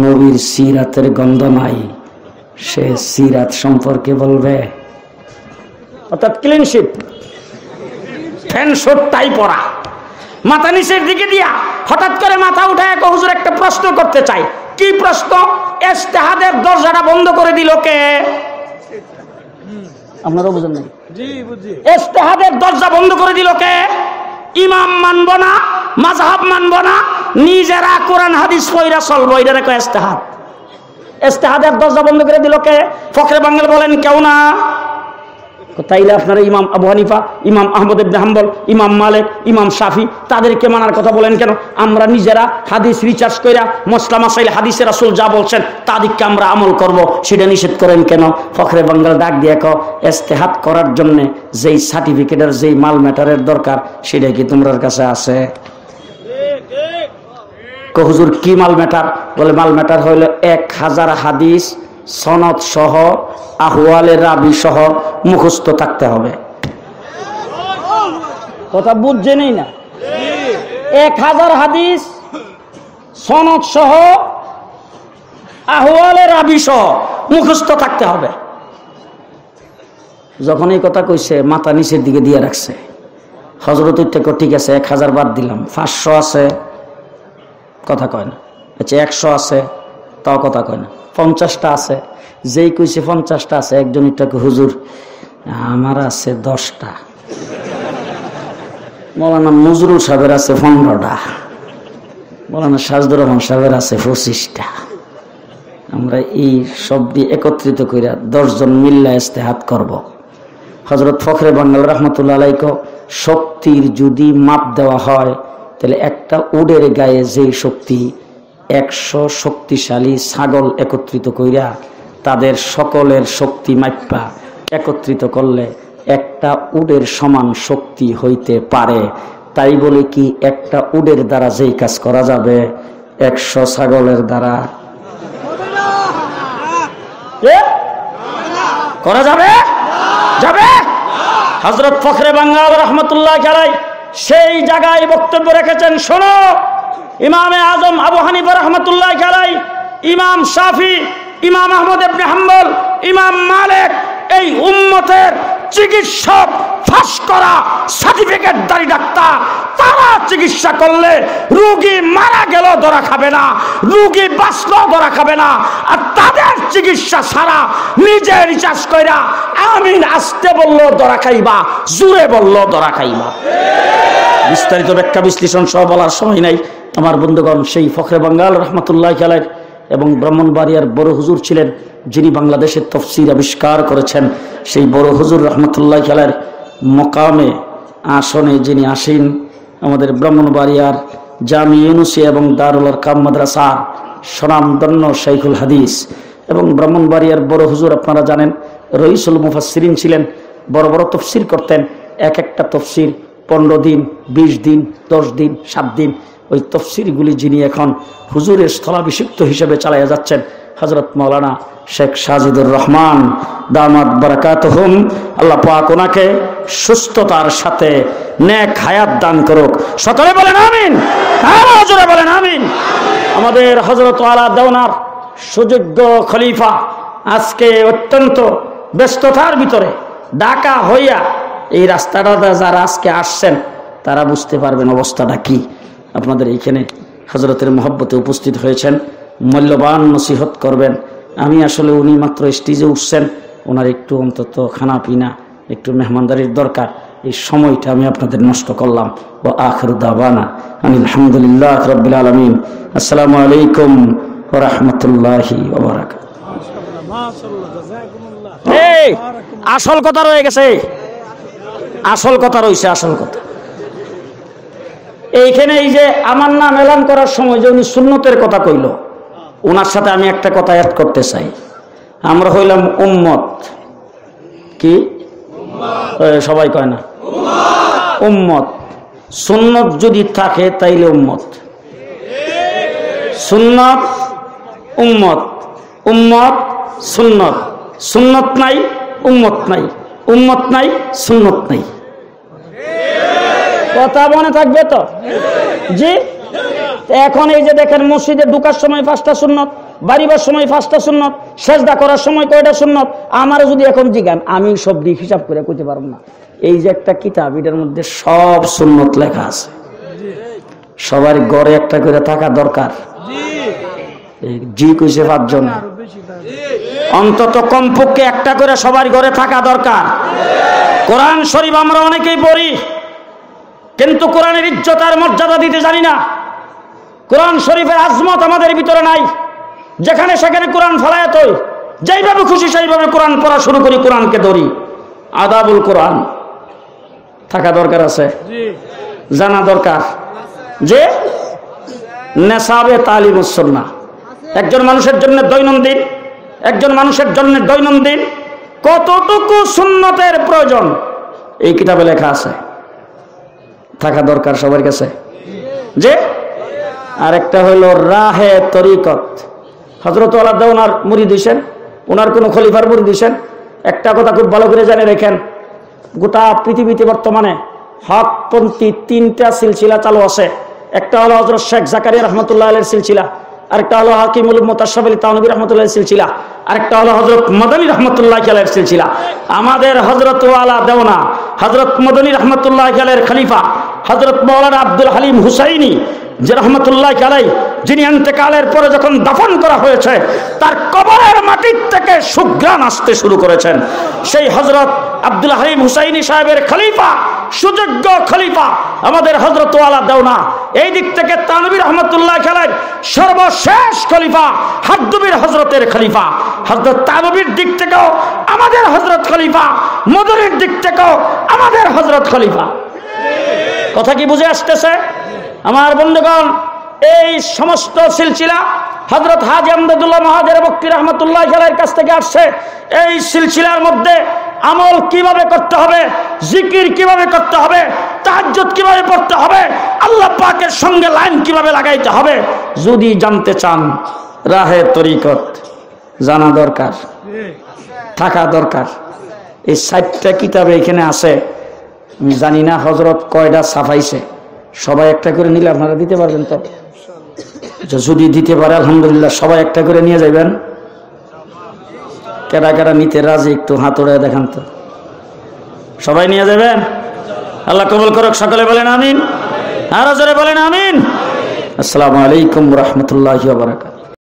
নবীর সিরাতের গন্ধ নাই সে সিরাত সম্পর্কে বলবে। অর্থাৎ ক্লিন শিট, ফ্যানশট টাই পরা, মাথা নিচের দিকে দিয়া হঠাৎ করে মাথা উঠায় এক হুজুর একটা প্রশ্ন করতে চাই। কি প্রশ্ন? ইজতিহাদের দরজাটা বন্ধ করে দিল কে? আপনারা বুঝেন নাই? জি বুঝি। ইজতিহাদের দরজা বন্ধ করে দিল কে? ইমাম মানব না, মাযহাব মানব না, নিজেরা কোরআন হাদিস পড়া চলবো, এটারে কয় ইজতিহাদ। ইজতিহাদের দরজা বন্ধ করে দিল কে? ফখরে বাঙ্গাল বলেন, কেউ না। তাইলে আপনারা ইমাম আবু হানিফা, ইমাম আহমদ ইবনে হাম্বল, ইমাম মালিক, ইমাম শাফি তাদেরকে মানার কথা বলেন কেন? আমরা নিজেরা হাদিস রিসার্চ কইরা মসলা মাসাইল হাদিসে রাসূল যা বলছেন তাদেরকে আমরা আমল করব, সেটা নিষেধ করেন কেন? ফখরে বাঙ্গাল ডাক দিয়ে কও, ইজতিহাদ করার জন্য যেই সার্টিফিকেটের যেই মাল ম্যাটারের দরকার সেটা কি তোমার কাছে আছে? ক হুজুর কি মাল ম্যাটার? বলে মাল ম্যাটার হইল এক হাজার হাদিস সনদ সহ আহওয়ালে রাবি সহ মুখস্থ থাকতে হবে। কথা বুঝছেনই না? एक हजार हादिस सनद सह आहवाले रावी सह मुखस्थ थाकते होबे। जखन एई कथा कइछे माथा निचेर दिके दिये राखछे हजरत उठते ठीक आछे एक हजार बाद दिलाम पाँचशो आछे कथा कय ना अच्छा एकशो आछे ताओ कथा कय ना पঞ্চাশটা आछे जेई कइछे পঞ্চাশটা आछे एकजन इटाके हुजूर आमार आछे দশটা मौलाना नजरुल साहेबेर आछे পনেরোটা मौलाना সাজদুর রহমান साहेबेर आछे পঁচিশটা আমরা এই সব দিয়ে একত্রিত কইরা দশ জন মিল্লা ইস্তেহাত করব। হযরত ফখরে বাংলার রহমাতুল্লাহ আলাইহি শক্তির যদি মাপ দেওয়া হয় তাহলে একটা উডের গায়ে যে শক্তি একশো শক্তিশালী ছাগল একত্রিত কইরা তাদের সকলের শক্তি মাপা একত্রিত করলে একটা উডের সমান শক্তি হইতে পারে। তাই বলে কি একটা উডের দ্বারা যেই কাজ করা যাবে একশো ছাগলের দ্বারা করা যাবে যাবে হযরত ফখরে বাংলার রাহমাতুল্লাহি আলাইহি সেই জায়গায় বক্তব্য রেখেছেন। শোনো ইমামে আযম আবু হানিফা রাহমাতুল্লাহি আলাইহি ইমাম শাফি ইমাম আহমদ ইবনে হাম্বল ইমাম মালিক এই উম্মতের চিকিৎসক ফাঁস করা সার্টিফিকেট দারি ডাক্তার তারা চিকিৎসা করলে রোগী মারা গেল ধরা খাবে না রোগী বাঁচলো ধরা খাবে না। আর তাদের চিকিৎসা ছাড়া নিজে রিচার্জ কইরা আমিন আসতে বললো ধরা খাইবা জুড়ে বললো ধরা খাইবা। বিস্তারিত ব্যাখ্যা বিশ্লেষণ সহ বলার সময় নাই আমার বন্ধুগণ। সেই ফখরে বাঙ্গাল রহমতুল্লাহ আলাইহি এবং ব্রাহ্মণবাড়িয়ার বড় হুজুর ছিলেন যিনি বাংলাদেশের তাফসীর আবিষ্কার করেছেন সেই বড় হুজুর রাহমাতুল্লাহি আলাইহির মকামে আসনে যিনি আসেন আমাদের ব্রাহ্মণবাড়িয়ার জামি ইউনুসিয়া এবং দারুল আরকাম মাদ্রাসার স্বনামধন্য শাইখুল হাদিস এবং ব্রাহ্মণবাড়িয়ার বড় হুজুর আপনারা জানেন রইসুল মুফাসসিরিন ছিলেন। বড় বড় তাফসীর করতেন এক একটা তাফসীর পনেরো দিন বিশ দিন দশ দিন সাত দিন ওই তাফসীরগুলি যিনি এখন হুজুরের স্থলাভিষিক্ত হিসেবে চালাইয়া যাচ্ছেন হযরত মাওলানা শেখ সাজিদুর রহমান দামাত বারাকাতুহুম আল্লাহ পাক ওনাকে সুস্থতার সাথে নেক হায়াত দান করুক সকলে বলেন আমিন আরো জোরে বলেন আমিন। আমাদের হযরত আলা দাওনার সুযোগ্য খলিফা আজকে অত্যন্ত ব্যস্ততার ভিতরে ঢাকা হইয়া এই রাস্তাটাতে যারা আজকে আসছেন তারা বুঝতে পারবেন অবস্থাটা কি। আপনাদের এইখানে হযরতের মহব্বতে উপস্থিত হয়েছেন মূল্যবান নসিহত করবেন। আমি আসলে উনি মাত্র স্টেজে উঠছেন ওনার একটু অন্তত খানা পিনা একটু মেহমানদারির দরকার এই সময়টা আমি আপনাদের নষ্ট করলাম। ওয়া আখিরু দাওয়ানা আলহামদুলিল্লাহ রাব্বিল আলামিন আসসালামু আলাইকুম ওয়া রাহমাতুল্লাহি ওয়া বারাকাতুহু। এই আসল কথা রয়ে গেছে আসল কথা রইছে আসল কথা এইখানে এই যে আমার নাম এলান করার সময় যে উনি সুন্নতের কথা কইল ওনার সাথে আমি একটা কথা অ্যাড করতে চাই। আমরা হইলাম উম্মত কি সবাই কয় না উম্মত সুন্নত যদি থাকে তাইলে উম্মত সুন্নত উম্মত উম্মত সুন্নত সুন্নত নাই উম্মত নাই উম্মত নাই সুন্নত নাই কথা মনে থাকবে তো জি। এখন এই যে দেখেন মসজিদে ঢোকার সময় পাঁচটা সুন্নত বাড়িবার সময় পাঁচটা সুন্নত সেজদা করার সময় কয়টা সুন্নত আমারও যদি এখন জিগান আমি সব দিক হিসাব করে কইতে পারবো না। এই যে একটা কিতাব এটার মধ্যে সব সুন্নত লেখা আছে সবার ঘরে একটা করে থাকা দরকার জি কইছে পাঁচজন অন্তত কমপক্ষে একটা করে সবার ঘরে থাকা দরকার। কোরআন শরীফ আমরা অনেকেই পড়ি কিন্তু কোরআনের ইজ্জত আর মর্যাদা দিতে জানি না। কোরআন শরীফের আজমত আমাদের ভিতরে নাই যেখানে সেখানে কোরআন ফলায়াত যেইভাবে খুশি সেইভাবে কোরআন পড়া শুরু করি কোরআনকে ধরি আদাবুল কোরআন থাকা দরকার আছে জানা দরকার যে নেশাবে তালিম সুন্নাহ একজন মানুষের জন্য দৈনন্দিন একজন মানুষের জন্য দৈনন্দিন কতটুকু সুন্নতের প্রয়োজন এই কিতাবে লেখা আছে থাকা দরকার সবার কাছে যে। আর একটা হইল রাহে তরিকত হযরত আলা দাওনার মুরিদ হইছেন ওনার কোন খলিফার মুরিদ হইছেন একটা কথা খুব ভালো করে জেনে রাখেন গোটা পৃথিবীতে বর্তমানে হকপন্থী তিনটা সিলসিলা চালু আছে একটা হলো হযরত শেখ জাকারিয়া রাহমাতুল্লাহ আলাইহির সিলসিলা, আরেকটা হলো হাকিমুল মুতাশাবিল তানবী রাহমাতুল্লাহ আলাইহির সিলসিলা, আরেকটা হলো হযরত মাদানী রাহমাতুল্লাহ আলাইহির সিলসিলা। আমাদের হযরত ওয়ালা দেওনা হযরত মাদানী রাহমাতুল্লাহ আলাইহির খলিফা হযরত মাওলানা আব্দুল হালিম হুসাইনি যে রাহমাতুল্লাহ আলাইহি যিনি ইন্তেকালের পরে যখন দাফন করা হয়েছে তার কবরের মাটি থেকে সুঘ্রাণ আসতে শুরু করেছেন। সেই হযরত আব্দুল হালিম হুসাইনি সাহেবের খলিফা সুযোগ্য খলিফা আমাদের হযরত ওয়ালা দেওনা, এই দিক থেকে তানবী রাহমাতুল্লাহ আলাইহি সর্বশেষ খলিফা হাদবীর হযরতের খলিফা, হযরত তানবীর দিক থেকেও আমাদের হযরত খলিফা, মাদানীর দিক থেকেও আমাদের হযরত খলিফা। কথা কি বুঝে আসতেছে আমার বন্ধুগণ? এই সমস্ত সিলসিলা হযরত হাজী আমদাদুল্লাহ মহাদেব বক্কী রাহমাতুল্লাহ আলাইহির কাছ থেকে আসছে। এই সিলসিলার মধ্যে আমল কিভাবে করতে হবে, জিকির কিভাবে করতে হবে, তাহাজ্জুদ কিভাবে পড়তে হবে, আল্লাহ পাকের সঙ্গে লাইন কিভাবে লাগাইতে হবে, যদি জানতে চান রাহে তরিকত জানা দরকার, থাকা দরকার। এই ষাটটা কিতাবে এখানে আছে, আমি জানি না হযরত কয়টা ছাপাইছে, সবাই একটা করে নিলে আপনারা দিতে পারবেন তো? যদি দিতে পারে আলহামদুলিল্লাহ, সবাই একটা করে নিয়ে যাবেন। কেডা কেডা নিতে রাজি একটু হাত উড়ে দেখান তো? সবাই নিয়ে যাবেন? আল্লাহ কবুল করুক। সকলে বলেন আমিন, আর জোরে বলেন আমিন। আসসালামু আলাইকুম ওয়া রাহমাতুল্লাহি ওয়া বারাকাতুহু।